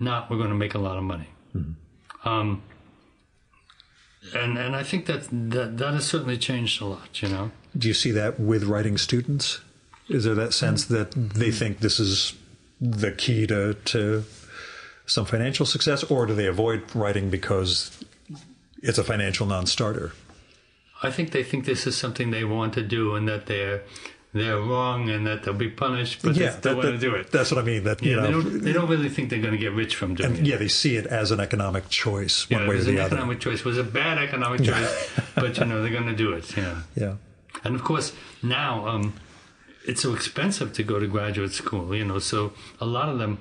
Not we're going to make a lot of money. Mm-hmm. And I think that has certainly changed a lot, you know. Do you see that with writing students? Is there that sense that they think this is the key to some financial success, or do they avoid writing because it's a financial non-starter? I think they think this is something they want to do and that they're they're wrong and that they'll be punished, but they still want to do it. That's what I mean. That they don't really think they're going to get rich from doing it. Yeah, they see it as an economic choice, one way or the other. Economic choice. It was a bad economic choice, but they're going to do it. Yeah. And of course now it's so expensive to go to graduate school, so a lot of them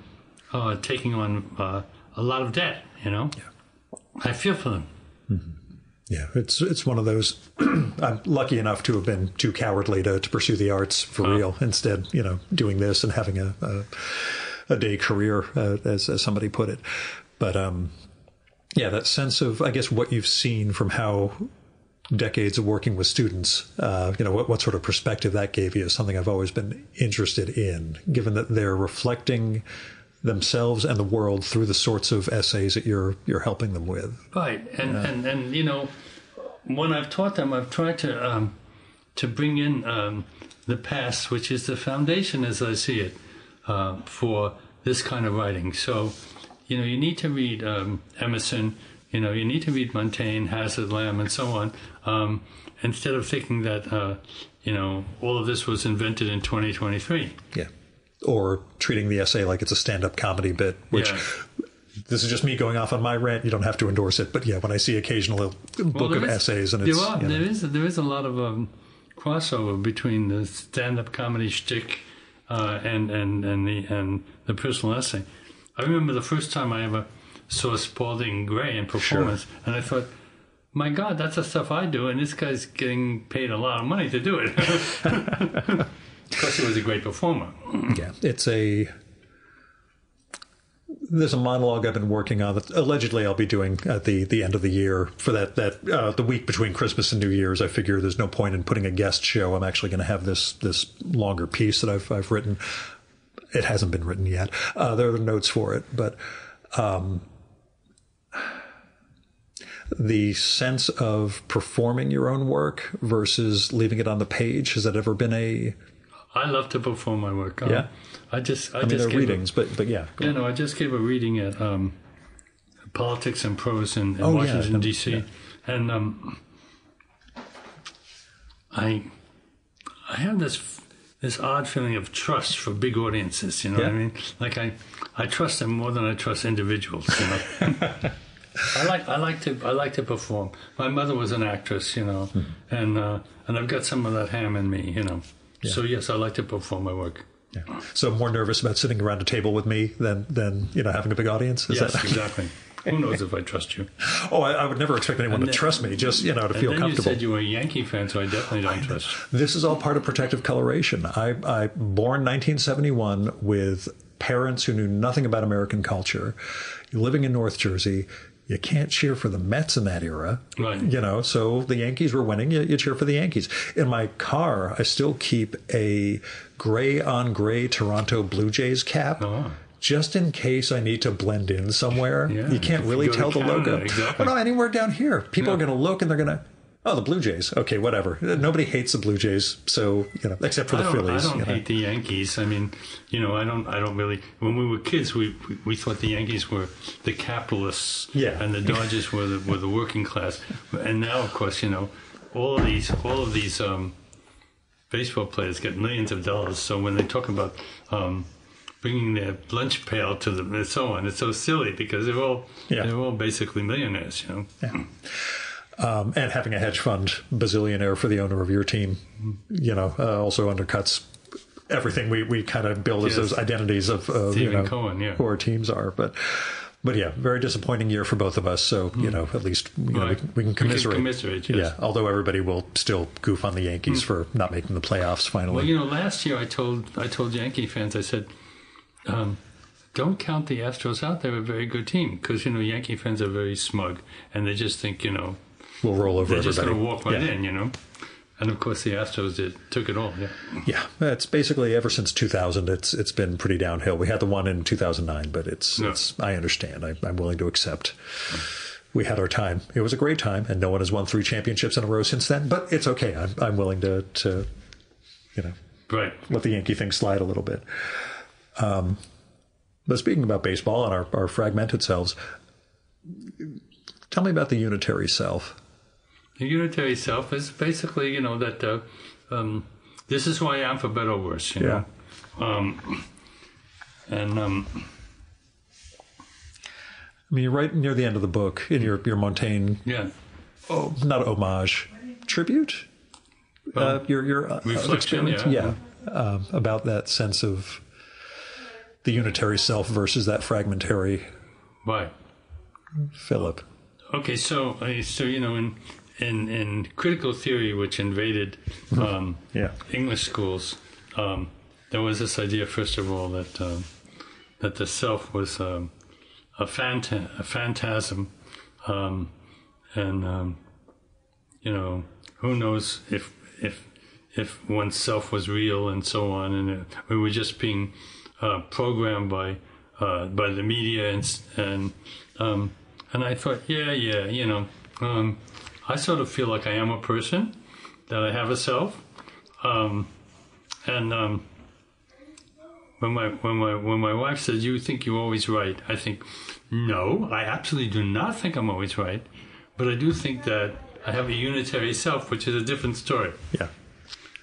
are taking on a lot of debt. Yeah. I feel for them. Mm-hmm. Yeah, it's one of those. I'm lucky enough to have been too cowardly to pursue the arts for real. Instead, doing this and having a day career, as somebody put it. But that sense of, I guess, what you've seen from how decades of working with students, what sort of perspective that gave you is something I've always been interested in, given that they're reflecting themselves and the world through the sorts of essays that you're helping them with. Right. And when I've taught them, I've tried to bring in the past, which is the foundation as I see it, for this kind of writing. So, you need to read Emerson, you need to read Montaigne, Hazlitt, Lamb, and so on, instead of thinking that, all of this was invented in 2023. Yeah. Or treating the essay like it's a stand-up comedy bit, which this is just me going off on my rant. You don't have to endorse it. But, when I see occasional book of essays and it's... There is a lot of crossover between the stand-up comedy shtick and the personal essay. I remember the first time I ever saw Spalding Gray in performance, and I thought, my God, that's the stuff I do, and this guy's getting paid a lot of money to do it. Because he was a great performer. Yeah, there's a monologue I've been working on that allegedly I'll be doing at the end of the year for that the week between Christmas and New Year's. I figure there's no point in putting a guest show. I'm actually going to have this longer piece that I've written. It hasn't been written yet. There are notes for it, but the sense of performing your own work versus leaving it on the page, has that ever been a... I love to perform my work. Yeah, I just gave readings, but yeah. I just gave a reading at Politics and Prose in Washington D.C. Yeah. And I have this odd feeling of trust for big audiences. What I mean? Like I trust them more than I trust individuals. I like to perform. My mother was an actress. And I've got some of that ham in me. Yeah. So, yes, I like to perform my work. Yeah. So I'm more nervous about sitting around a table with me than having a big audience? Exactly. Who knows if I trust you? Oh, I would never expect anyone to trust me, just, to feel comfortable. And you said you were a Yankee fan, so I definitely don't trust you. This is all part of protective coloration. I born 1971 with parents who knew nothing about American culture, living in North Jersey. You can't cheer for the Mets in that era, right? So the Yankees were winning. You cheer for the Yankees. In my car, I still keep a gray-on-gray Toronto Blue Jays cap, just in case I need to blend in somewhere. Yeah. You can't really tell the logo. Exactly. Well, no, anywhere down here, people are going to look and they're going to, the Blue Jays. Okay, whatever. Nobody hates the Blue Jays, so except for the Phillies. I don't hate the Yankees. I mean, I don't really. When we were kids, we thought the Yankees were the capitalists, and the Dodgers were the working class. And now, of course, all of these baseball players get millions of dollars. So when they talk about bringing their lunch pail to them and so on, it's so silly because they're all basically millionaires. Yeah. And having a hedge fund bazillionaire for the owner of your team, also undercuts everything we kind of build as those identities of Cohen, who our teams are. But yeah, very disappointing year for both of us. So, at least we can commiserate. Yeah, although everybody will still goof on the Yankees for not making the playoffs finally. Well, last year I told Yankee fans, I said, don't count the Astros out. They're a very good team because, Yankee fans are very smug and they just think, we'll roll over everybody. They're just going to walk right in, And, of course, the Astros took it all, Yeah, it's basically ever since 2000, it's been pretty downhill. We had the one in 2009, but it's I understand. I'm willing to accept. We had our time. It was a great time, and no one has won 3 championships in a row since then, but it's okay. I'm willing to let the Yankee thing slide a little bit. But speaking about baseball and our fragmented selves, tell me about the unitary self. The unitary self is basically, that this is who I am, for better or worse, you know? I mean, you're right near the end of the book in your Montaigne. Yeah. Oh, not homage, tribute. Well, your reflection, about that sense of the unitary self versus that fragmentary. Right. Philip. Okay, so you know, in critical theory, which invaded English schools, there was this idea, first of all, that the self was a phantasm, and you know, who knows if one's self was real and so on, and we were just being programmed by the media and I thought, you know, I sort of feel like I am a person, that I have a self, and when my wife says, "You think you're always right," I think, no, I absolutely do not think I'm always right, but I do think that I have a unitary self, which is a different story. Yeah,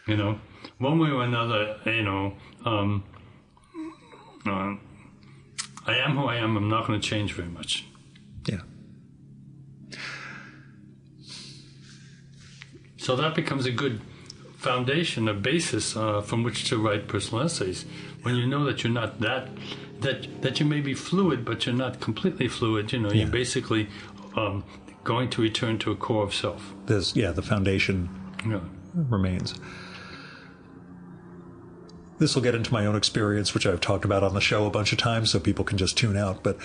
you know, one way or another, you know. I am who I am. I'm not going to change very much. Yeah. So that becomes a good foundation, a basis from which to write personal essays. When you know that you're not that you may be fluid, but you're not completely fluid. You know, you're basically going to return to a core of self. The foundation remains. This will get into my own experience, which I've talked about on the show a bunch of times, so people can just tune out. But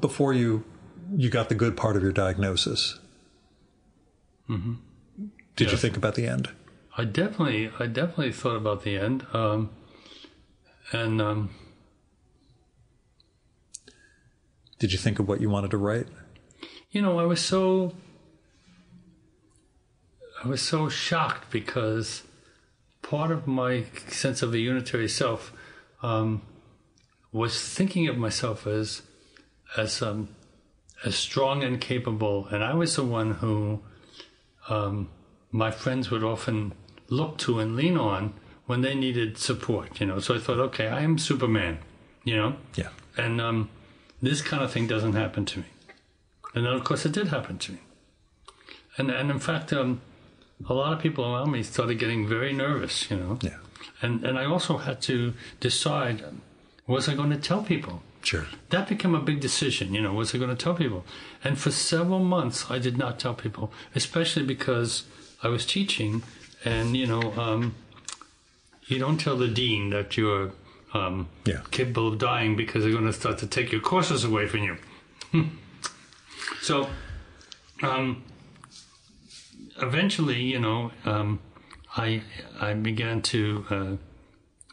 before you got the good part of your diagnosis, did you think about the end? I definitely thought about the end, and did you think of what you wanted to write? You know, I was so shocked because part of my sense of the unitary self was thinking of myself as strong and capable, and I was the one who my friends would often look to and lean on when they needed support. You know, so I thought, okay, I am Superman. You know, and this kind of thing doesn't happen to me, and then of course it did happen to me, and in fact. A lot of people around me started getting very nervous, you know. Yeah. And I also had to decide, was I going to tell people? Sure. That became a big decision, you know, was I going to tell people? And for several months, I did not tell people, especially because I was teaching and, you know, you don't tell the dean that you're capable of dying because they're going to start to take your courses away from you. So... eventually, you know, I began to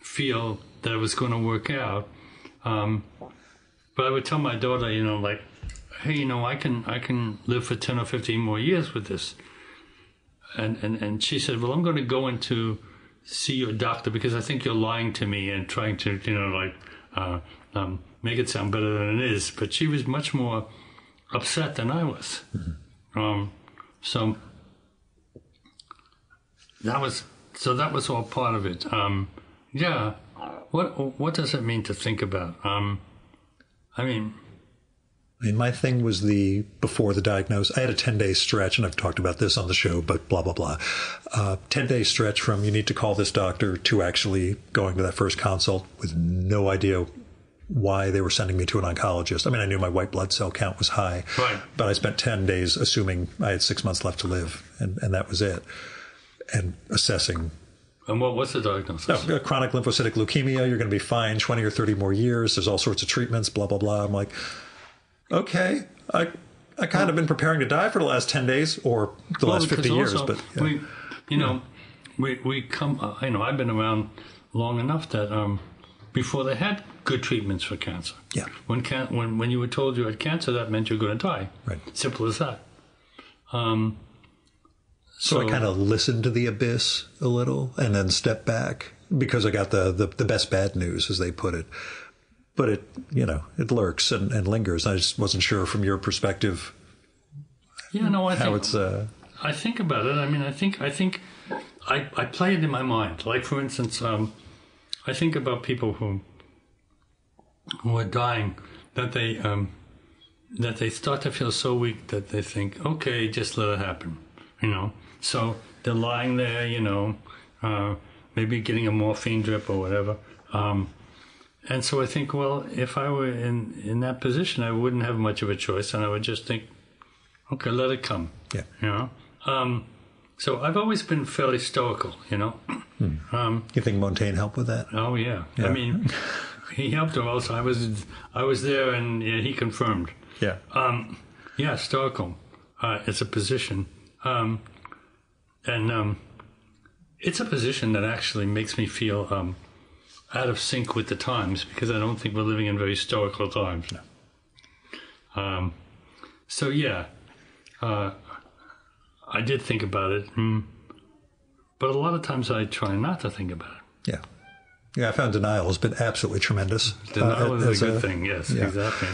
feel that it was going to work out. But I would tell my daughter, you know, like, hey, you know, I can live for 10 or 15 more years with this. And she said, well, I'm going to go in to see your doctor because I think you're lying to me and trying to, you know, like, make it sound better than it is. But she was much more upset than I was. Mm-hmm. So... That was all part of it. What does it mean to think about? I mean, my thing was before the diagnosis. I had a 10-day stretch, and I've talked about this on the show, but blah, blah, blah. 10-day stretch from you need to call this doctor to actually going to that first consult with no idea why they were sending me to an oncologist. I mean, I knew my white blood cell count was high, right. But I spent 10 days assuming I had 6 months left to live, and that was it. And assessing. And what was the diagnosis? No, chronic lymphocytic leukemia. You're going to be fine 20 or 30 more years. There's all sorts of treatments, blah, blah, blah. I'm like, okay, I kind of been preparing to die for the last 10 days or the last 50 years. Also, but yeah. I've been around long enough that before they had good treatments for cancer. Yeah. When you were told you had cancer, that meant you're going to die. Right. Simple as that. So I kind of listened to the abyss a little and then stepped back because I got the best bad news, as they put it. But it, you know, it lurks and lingers. I just wasn't sure from your perspective. I think about it. I mean, I think I play it in my mind. Like, for instance, I think about people who are dying, that they start to feel so weak that they think, okay, just let it happen, you know. So they're lying there, you know, maybe getting a morphine drip or whatever. And so I think, well, if I were in that position, I wouldn't have much of a choice, and I would just think, okay, let it come. Yeah. You know? So I've always been fairly stoical, you know. You think Montaigne helped with that? Oh, yeah. I mean, he helped, or else I was there, and he confirmed. Yeah. Yeah, stoical. It's a position. And it's a position that actually makes me feel out of sync with the times, because I don't think we're living in very stoical times now. So, yeah, I did think about it, but a lot of times I try not to think about it. Yeah. Yeah, I found denial has been absolutely tremendous. Denial is a good thing, yes, yeah. Exactly.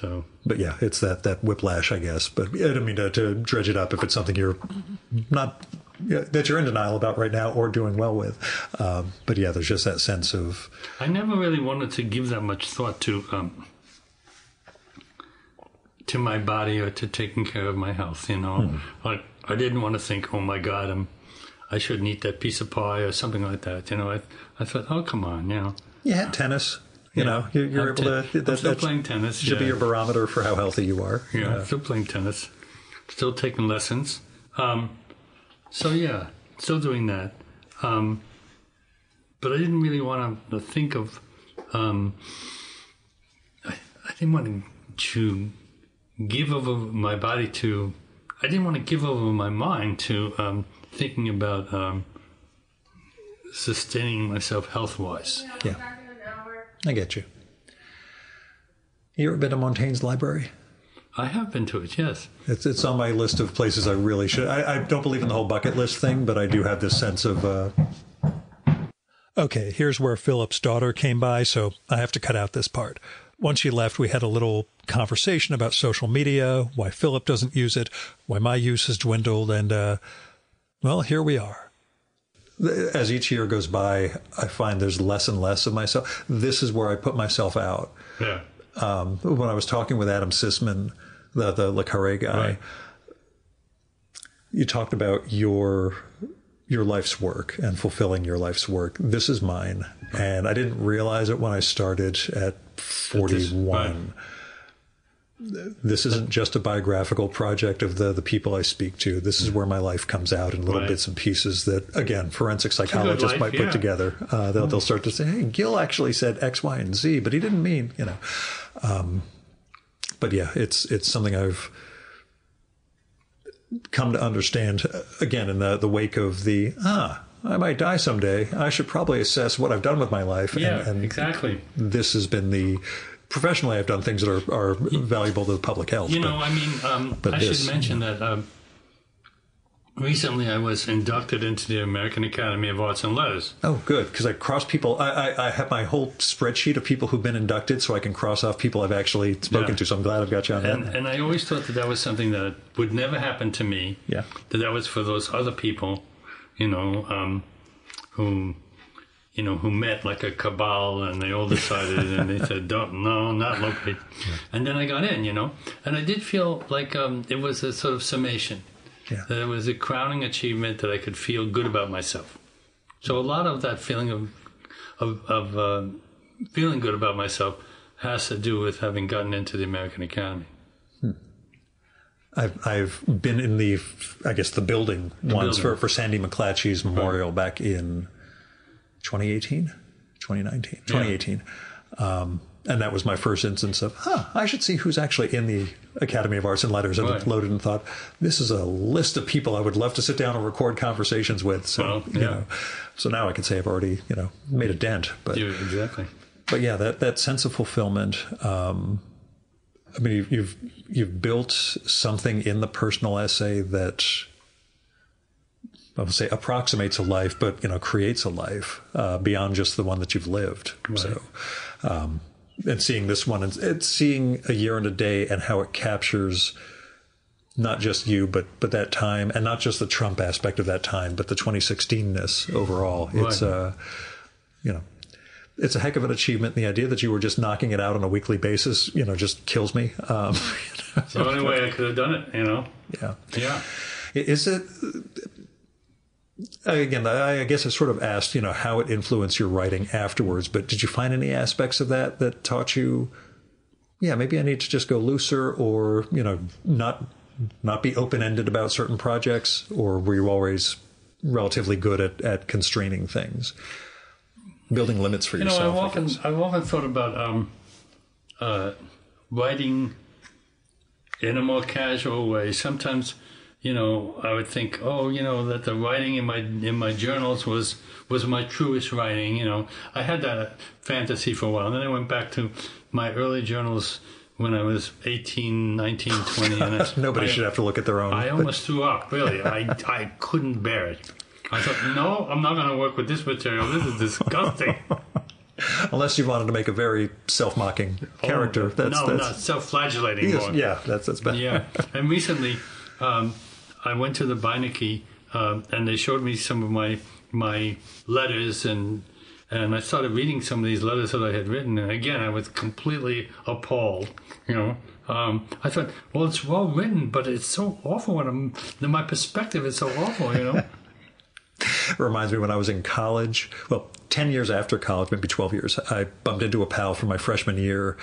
So, but yeah, it's that whiplash, I guess. But I don't mean to dredge it up if it's something you're not, that you're in denial about right now or doing well with. But yeah, there's just that sense of... I never really wanted to give that much thought to my body or to taking care of my health, you know. I didn't want to think, oh my God, I shouldn't eat that piece of pie or something like that, you know. I thought, oh, come on, you know. You had tennis. You know, you're able to... I'm still playing tennis. Should be your barometer for how healthy you are. Yeah, still playing tennis. Still taking lessons. So, yeah, still doing that. But I didn't really want to think of... I didn't want to give over my body to... I didn't want to give over my mind to thinking about sustaining myself health-wise. Yeah. I get you. You ever been to Montaigne's library? I have been to it, yes. It's on my list of places I really should. I don't believe in the whole bucket list thing, but I do have this sense of... Okay, here's where Philip's daughter came by, so I have to cut out this part. Once she left, we had a little conversation about social media, why Philip doesn't use it, why my use has dwindled, and, well, here we are. As each year goes by, I find there's less and less of myself. This is where I put myself out. Yeah. When I was talking with Adam Sisman, the Le Carre guy, right. You talked about your life's work and fulfilling your life's work. This is mine. Right. And I didn't realize it when I started at 41. This isn't just a biographical project of the people I speak to. This is where my life comes out in little bits and pieces that, again, forensic psychologists might put together. They'll start to say, hey, Gil actually said X, Y, and Z, but he didn't mean, you know. But yeah, it's something I've come to understand, again, in the wake of the, I might die someday. I should probably assess what I've done with my life. Yeah, and exactly. This has been the... Professionally, I've done things that are valuable to the public health. You know, I should mention that recently I was inducted into the American Academy of Arts and Letters. Oh, good, because I cross people. I have my whole spreadsheet of people who've been inducted, so I can cross off people I've actually spoken to, so I'm glad I've got you on that. And I always thought that was something that would never happen to me, that was for those other people, you know, who met like a cabal, and they all decided, and they said, not Lopate. Yeah. And then I got in, you know, and I did feel like it was a sort of summation. Yeah. That it was a crowning achievement that I could feel good about myself. So a lot of that feeling of feeling good about myself has to do with having gotten into the American Academy. I've been in the building once for Sandy McClatchy's memorial back in... 2018. And that was my first instance of, I should see who's actually in the Academy of Arts and Letters. And loaded and thought, this is a list of people I would love to sit down and record conversations with. So, you know, so now I can say I've already, you know, made a dent. But yeah, exactly. But yeah, that sense of fulfillment. I mean, you've built something in the personal essay that... I would say approximates a life, but, you know, creates a life beyond just the one that you've lived. Right. So, and seeing this one, and seeing A Year and a Day and how it captures not just you, but that time, and not just the Trump aspect of that time, but the 2016-ness overall. Right. It's, you know, it's a heck of an achievement. The idea that you were just knocking it out on a weekly basis, you know, just kills me. So anyway, I could have done it, you know? Yeah. Yeah. Is it, again, I guess I sort of asked, you know, how it influenced your writing afterwards, but did you find any aspects of that that taught you, yeah, maybe I need to just go looser, or, you know, not be open-ended about certain projects? Or were you always relatively good at constraining things, building limits for yourself? You know, I've often thought about writing in a more casual way. Sometimes, you know, I would think, oh, you know, that the writing in my journals was my truest writing. You know, I had that fantasy for a while, and then I went back to my early journals when I was 18, 19, 20. And Nobody should have to look at their own. I almost threw up, really. I couldn't bear it. I thought, no, I'm not going to work with this material. This is disgusting. Unless you wanted to make a very self-mocking character. Not self-flagellating. Yeah, that's bad. Yeah. And recently, I went to the Beinecke, and they showed me some of my letters, and I started reading some of these letters that I had written. And again, I was completely appalled, you know. I thought, well, it's well written, but it's so awful. And my perspective is so awful, you know. It reminds me when I was in college, well, 10 years after college, maybe 12 years, I bumped into a pal from my freshman year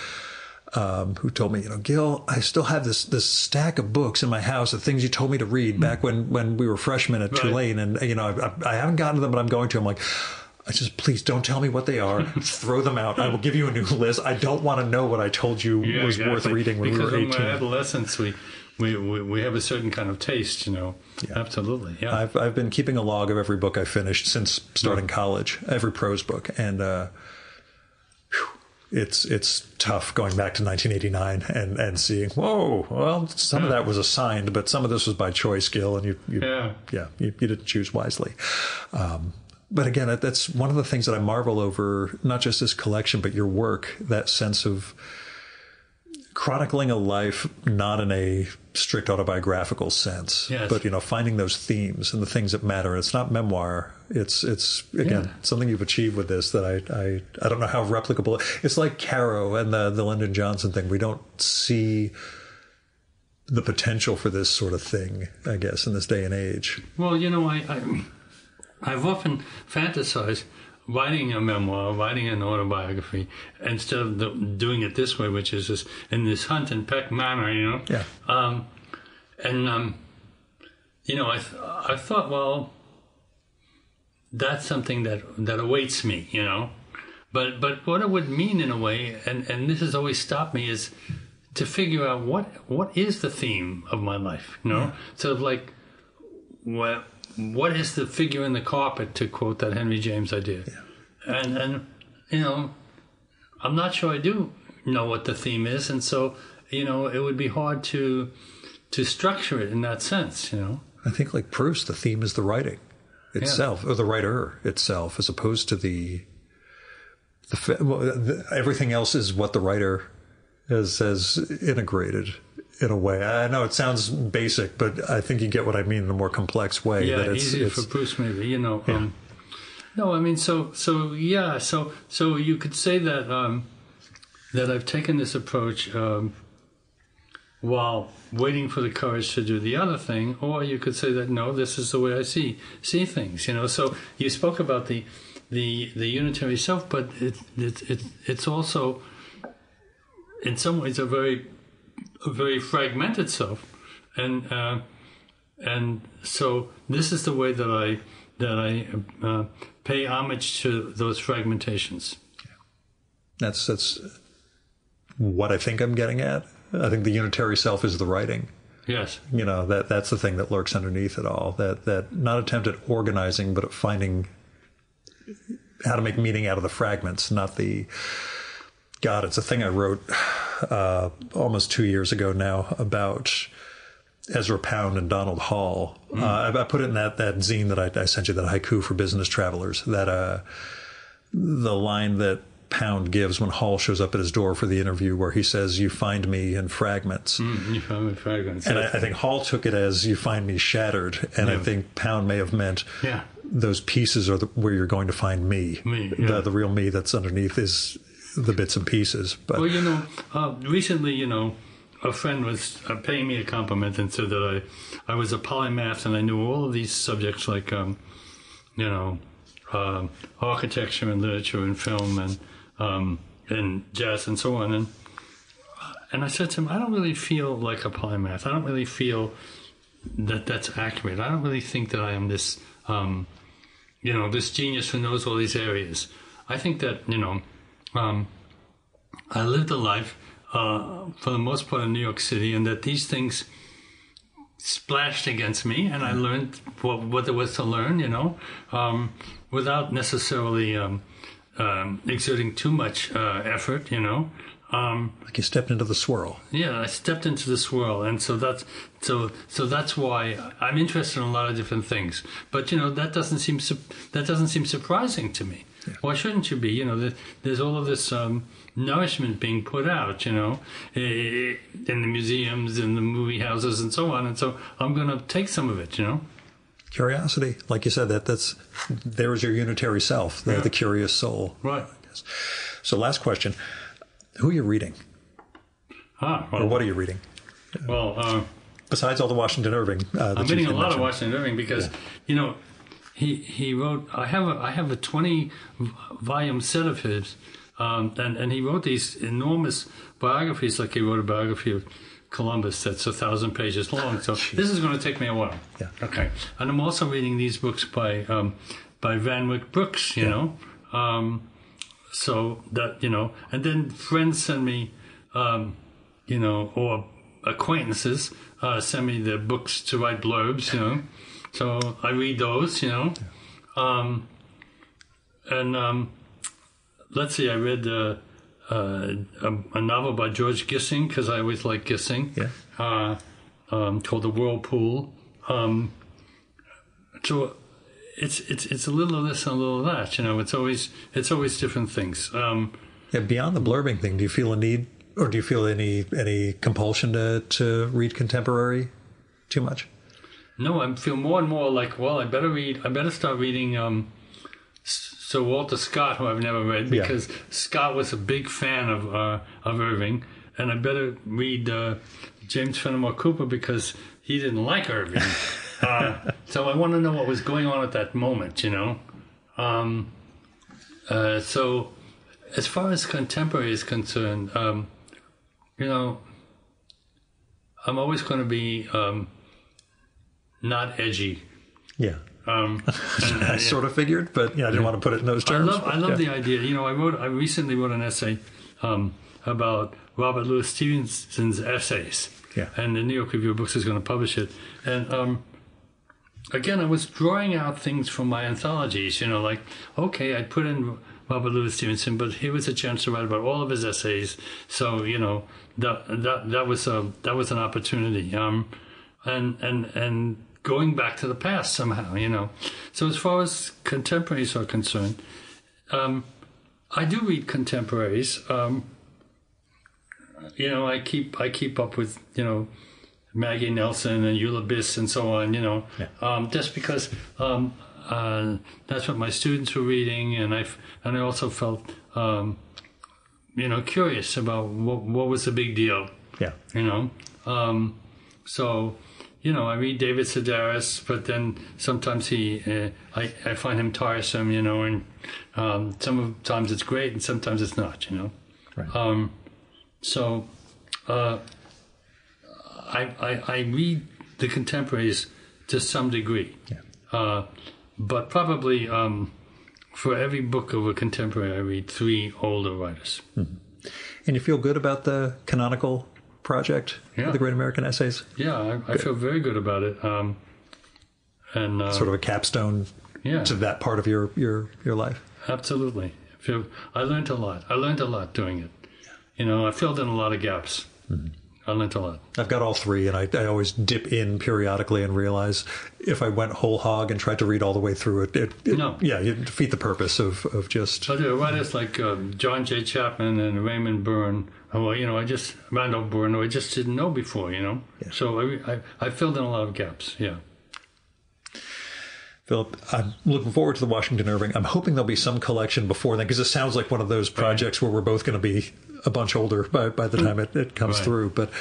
who told me, you know, Gil, I still have this stack of books in my house of things you told me to read back when we were freshmen at Tulane. And, you know, I haven't gotten to them, but I'm going to. I'm like, I just, please don't tell me what they are. Throw them out. I will give you a new list. I don't want to know what I told you was worth reading when we were 18. Because in my adolescence, we have a certain kind of taste, you know. Yeah. Absolutely. Yeah. I've been keeping a log of every book I finished since starting college, every prose book. And it's tough going back to 1989 and seeing, whoa, well, some of that was assigned, but some of this was by choice, Gil, and you didn't choose wisely. But again, that's one of the things that I marvel over, not just this collection, but your work, that sense of chronicling a life not in a strict autobiographical sense, but, you know, finding those themes and the things that matter. It's not memoir. It's again, something you've achieved with this that I don't know how replicable. It's like Caro and the Lyndon Johnson thing. We don't see the potential for this sort of thing, I guess, in this day and age. Well, you know, I've often fantasized writing a memoir, writing an autobiography, instead of doing it this way, which is in this hunt and peck manner, you know? Yeah. You know, I thought, well, that's something that awaits me, you know? But what it would mean in a way, and this has always stopped me, is to figure out what is the theme of my life, you know? Yeah. Sort of like, what is the figure in the carpet, to quote that Henry James idea? Yeah. And you know, I'm not sure I do know what the theme is, and so, you know, it would be hard to structure it in that sense, you know? I think, like Proust, the theme is the writing itself, or the writer itself, as opposed to the everything else is what the writer has integrated. In a way, I know it sounds basic, but I think you get what I mean in a more complex way. Yeah, that it's easier for Bruce, maybe, you know. Yeah. No, I mean, so you could say that I've taken this approach while waiting for the courage to do the other thing, or you could say that no, this is the way I see things, you know. So you spoke about the unitary self, but it's also in some ways a very fragmented self, and so this is the way that I pay homage to those fragmentations. Yeah. That's what I think I'm getting at. I think the unitary self is the writing. Yes, you know, that's the thing that lurks underneath it all. That not attempt at organizing, but at finding how to make meaning out of the fragments, not the. God, it's a thing I wrote almost 2 years ago now about Ezra Pound and Donald Hall. I put it in that zine that I sent you, that Haiku for Business Travelers, that the line that Pound gives when Hall shows up at his door for the interview, where he says, "You find me in fragments." You find me in fragments. And I think Hall took it as "you find me shattered," and I think Pound may have meant those pieces are where you're going to find me. The real me that's underneath is the bits and pieces. But well, you know, recently, you know, a friend was paying me a compliment and said that I was a polymath and I knew all of these subjects like, you know, architecture and literature and film and jazz and so on. And I said to him, I don't really feel like a polymath. I don't really feel that that's accurate. I don't really think that I am this, you know, this genius who knows all these areas. I think that, you know, I lived a life for the most part in New York City, and that these things splashed against me, and I learned what there was to learn, you know, without necessarily exerting too much effort, you know. Like you stepped into the swirl. Yeah, I stepped into the swirl, and so that's why I'm interested in a lot of different things. But you know, that doesn't seem surprising to me. Yeah. Why shouldn't you be? You know, there's all of this nourishment being put out, you know, in the museums, in the movie houses, and so on. And so I'm going to take some of it, you know. Curiosity, like you said, there's your unitary self, the curious soul, right? I guess. So, last question: who are you reading? Well, or what are you reading? Well, besides all the Washington Irving, I'm reading a lot of Washington Irving because you know. He wrote. I have a 20-volume set of his, and he wrote these enormous biographies. Like he wrote a biography of Columbus that's 1,000 pages long. So this is going to take me a while. Yeah. Okay. And I'm also reading these books by Van Wyck Brooks. You know, so that you know, and then friends send me, you know, or acquaintances send me their books to write blurbs. You know. So I read those, you know, let's see, I read a novel by George Gissing, because I always like Gissing, called The Whirlpool. So it's a little of this and a little of that, you know, it's always different things. Beyond the blurbing thing, do you feel a need, or do you feel any compulsion to read contemporary too much? No, I feel more and more like, well, I better start reading Sir Walter Scott, who I've never read, because Scott was a big fan of Irving, and I better read James Fenimore Cooper because he didn't like Irving. So I want to know what was going on at that moment, you know. So as far as contemporary is concerned, you know, I'm always going to be... not edgy. Yeah. I sort of figured, but I didn't want to put it in those terms. I love the idea. You know, I recently wrote an essay about Robert Louis Stevenson's essays. Yeah. And the New York Review Books is going to publish it. And again, I was drawing out things from my anthologies, you know, like, okay, I put in Robert Louis Stevenson, but here was a chance to write about all of his essays. So, you know, that was an opportunity. And going back to the past somehow, you know. So as far as contemporaries are concerned, I do read contemporaries. You know, I keep up with, you know, Maggie Nelson and Eulabis and so on, you know, just because that's what my students were reading, and I also felt, you know, curious about what was the big deal. Yeah. You know. So. You know, I read David Sedaris, but then sometimes I find him tiresome, you know, and sometimes it's great and sometimes it's not, you know. Right. I read the contemporaries to some degree. Yeah. But probably for every book of a contemporary, I read 3 older writers. Mm-hmm. And you feel good about the canonical project for the Great American Essays? Yeah, I feel very good about it. And sort of a capstone to that part of your life. Absolutely. I learned a lot. I learned a lot doing it. Yeah. You know, I filled in a lot of gaps. Mm-hmm. Until I've got all three, and I always dip in periodically and realize if I went whole hog and tried to read all the way through it, it'd defeat the purpose of just... I'll do writers like John J. Chapman and Raymond Burn, Randolph Bourne, who I just didn't know before, Yeah. So I filled in a lot of gaps, yeah. Philip, I'm looking forward to the Washington Irving. I'm hoping there'll be some collection before then, because it sounds like one of those projects where we're both going to be a bunch older by the time it comes through. But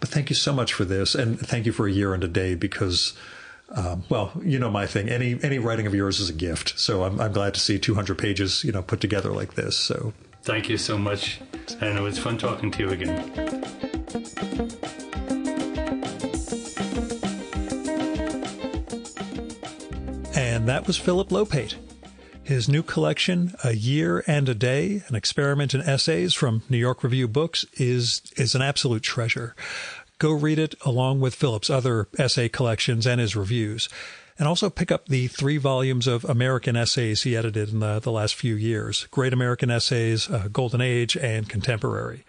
thank you so much for this, and thank you for A Year and a Day, because, my thing, any writing of yours is a gift. So I'm glad to see 200 pages, put together like this. So thank you so much, and it was fun talking to you again. And that was Philip Lopate. His new collection, A Year and a Day, an experiment in essays from New York Review Books, is an absolute treasure. Go read it along with Philip's other essay collections and his reviews. And also pick up the 3 volumes of American essays he edited in the last few years, Great American Essays, Golden Age, and Contemporary.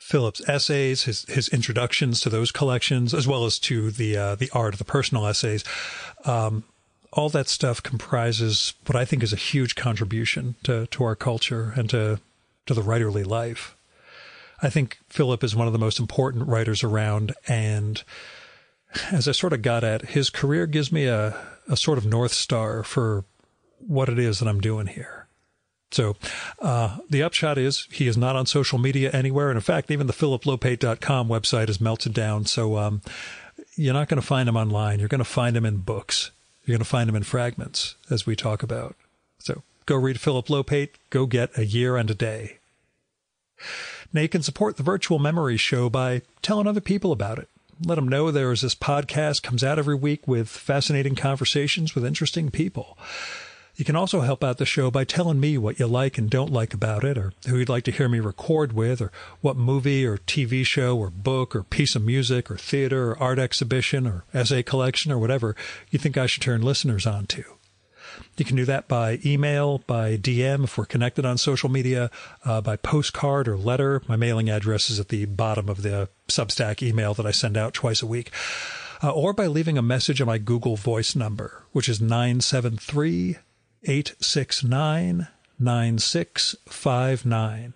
Philip's essays, his introductions to those collections, as well as to the Art of the Personal Essays, all that stuff comprises what I think is a huge contribution to our culture and to the writerly life. I think Philip is one of the most important writers around, and as I sort of got at, his career gives me a sort of North Star for what it is that I'm doing here. So the upshot is he is not on social media anywhere, and in fact, even the philiplopate.com website is melted down, so you're not going to find him online. You're going to find him in books. You're going to find them in fragments, as we talk about. So go read Philip Lopate. Go get A Year and a Day. Now you can support the Virtual Memories show by telling other people about it. Let them know there is this podcast, comes out every week with fascinating conversations with interesting people. You can also help out the show by telling me what you like and don't like about it, or who you'd like to hear me record with, or what movie or TV show or book or piece of music or theater or art exhibition or essay collection or whatever you think I should turn listeners on to. You can do that by email, by DM if we're connected on social media, by postcard or letter. My mailing address is at the bottom of the Substack email that I send out twice a week. Or by leaving a message on my Google Voice number, which is 973 869-9659.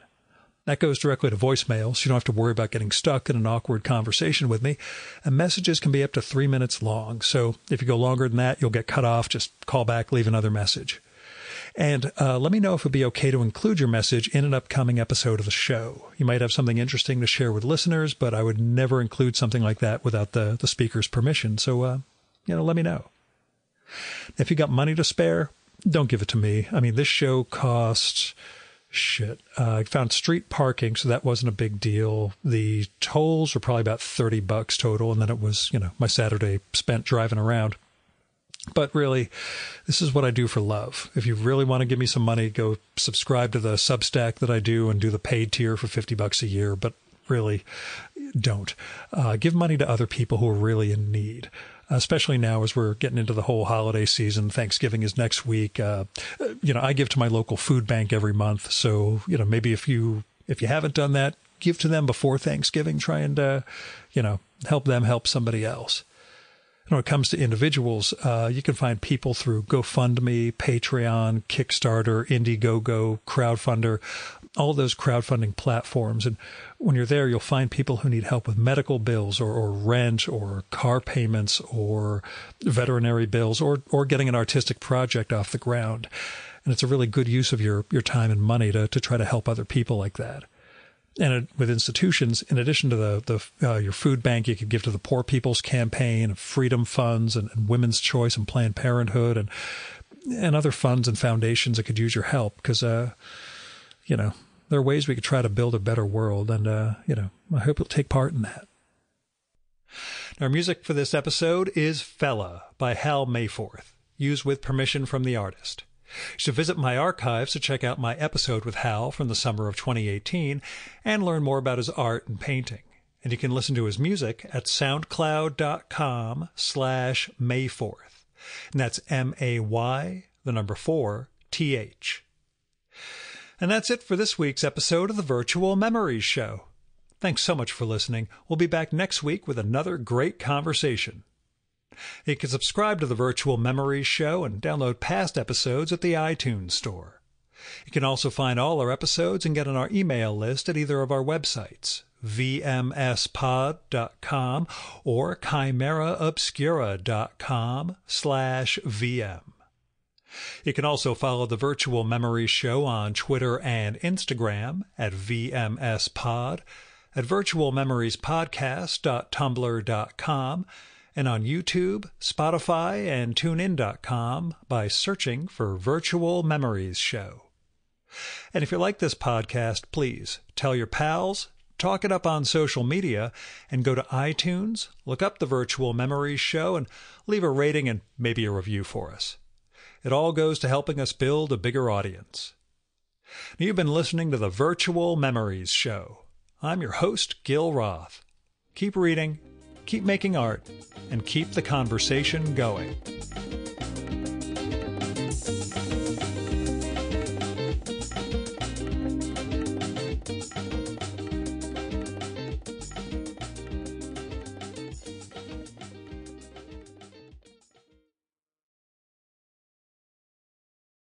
That goes directly to voicemail, so you don't have to worry about getting stuck in an awkward conversation with me. And messages can be up to 3 minutes long, so if you go longer than that, you'll get cut off. Just call back, leave another message. And let me know if it'd be okay to include your message in an upcoming episode of the show. You might have something interesting to share with listeners, but I would never include something like that without the speaker's permission. So, let me know. If you got money to spare, don't give it to me. I mean, this show costs shit. I found street parking, so that wasn't a big deal. The tolls were probably about $30 total, and then it was, my Saturday spent driving around. But really, this is what I do for love. If you really want to give me some money, go subscribe to the Substack that I do and do the paid tier for $50 a year. But really, don't. Give money to other people who are really in need. Especially now as we're getting into the whole holiday season. Thanksgiving is next week. I give to my local food bank every month. So, maybe if you haven't done that, give to them before Thanksgiving. Try and, help them help somebody else. And when it comes to individuals, you can find people through GoFundMe, Patreon, Kickstarter, Indiegogo, Crowdfunder, all those crowdfunding platforms. And when you're there, you'll find people who need help with medical bills or rent or car payments or veterinary bills or getting an artistic project off the ground. And it's a really good use of your time and money to try to help other people like that. And with institutions, in addition to your food bank, you could give to the Poor People's Campaign, and Freedom Funds, and Women's Choice, and Planned Parenthood, and other funds and foundations that could use your help. Because, there are ways we could try to build a better world. And, I hope you'll take part in that. Our music for this episode is Fella by Hal Mayforth, used with permission from the artist. You should visit my archives to check out my episode with Hal from the summer of 2018 and learn more about his art and painting. And you can listen to his music at soundcloud.com/Mayforth. And that's MAY4TH. And that's it for this week's episode of the Virtual Memories Show. Thanks so much for listening. We'll be back next week with another great conversation. You can subscribe to the Virtual Memories show and download past episodes at the iTunes Store. You can also find all our episodes and get on our email list at either of our websites, vmspod.com or chimeraobscura.com/vm. You can also follow the Virtual Memories show on Twitter and Instagram at VMSpod, at virtualmemoriespodcast.tumblr.com, and on YouTube, Spotify, and TuneIn.com by searching for Virtual Memories Show. And if you like this podcast, please tell your pals, talk it up on social media, and go to iTunes, look up the Virtual Memories Show, and leave a rating and maybe a review for us. It all goes to helping us build a bigger audience. Now, you've been listening to the Virtual Memories Show. I'm your host, Gil Roth. Keep reading, keep making art, and keep the conversation going.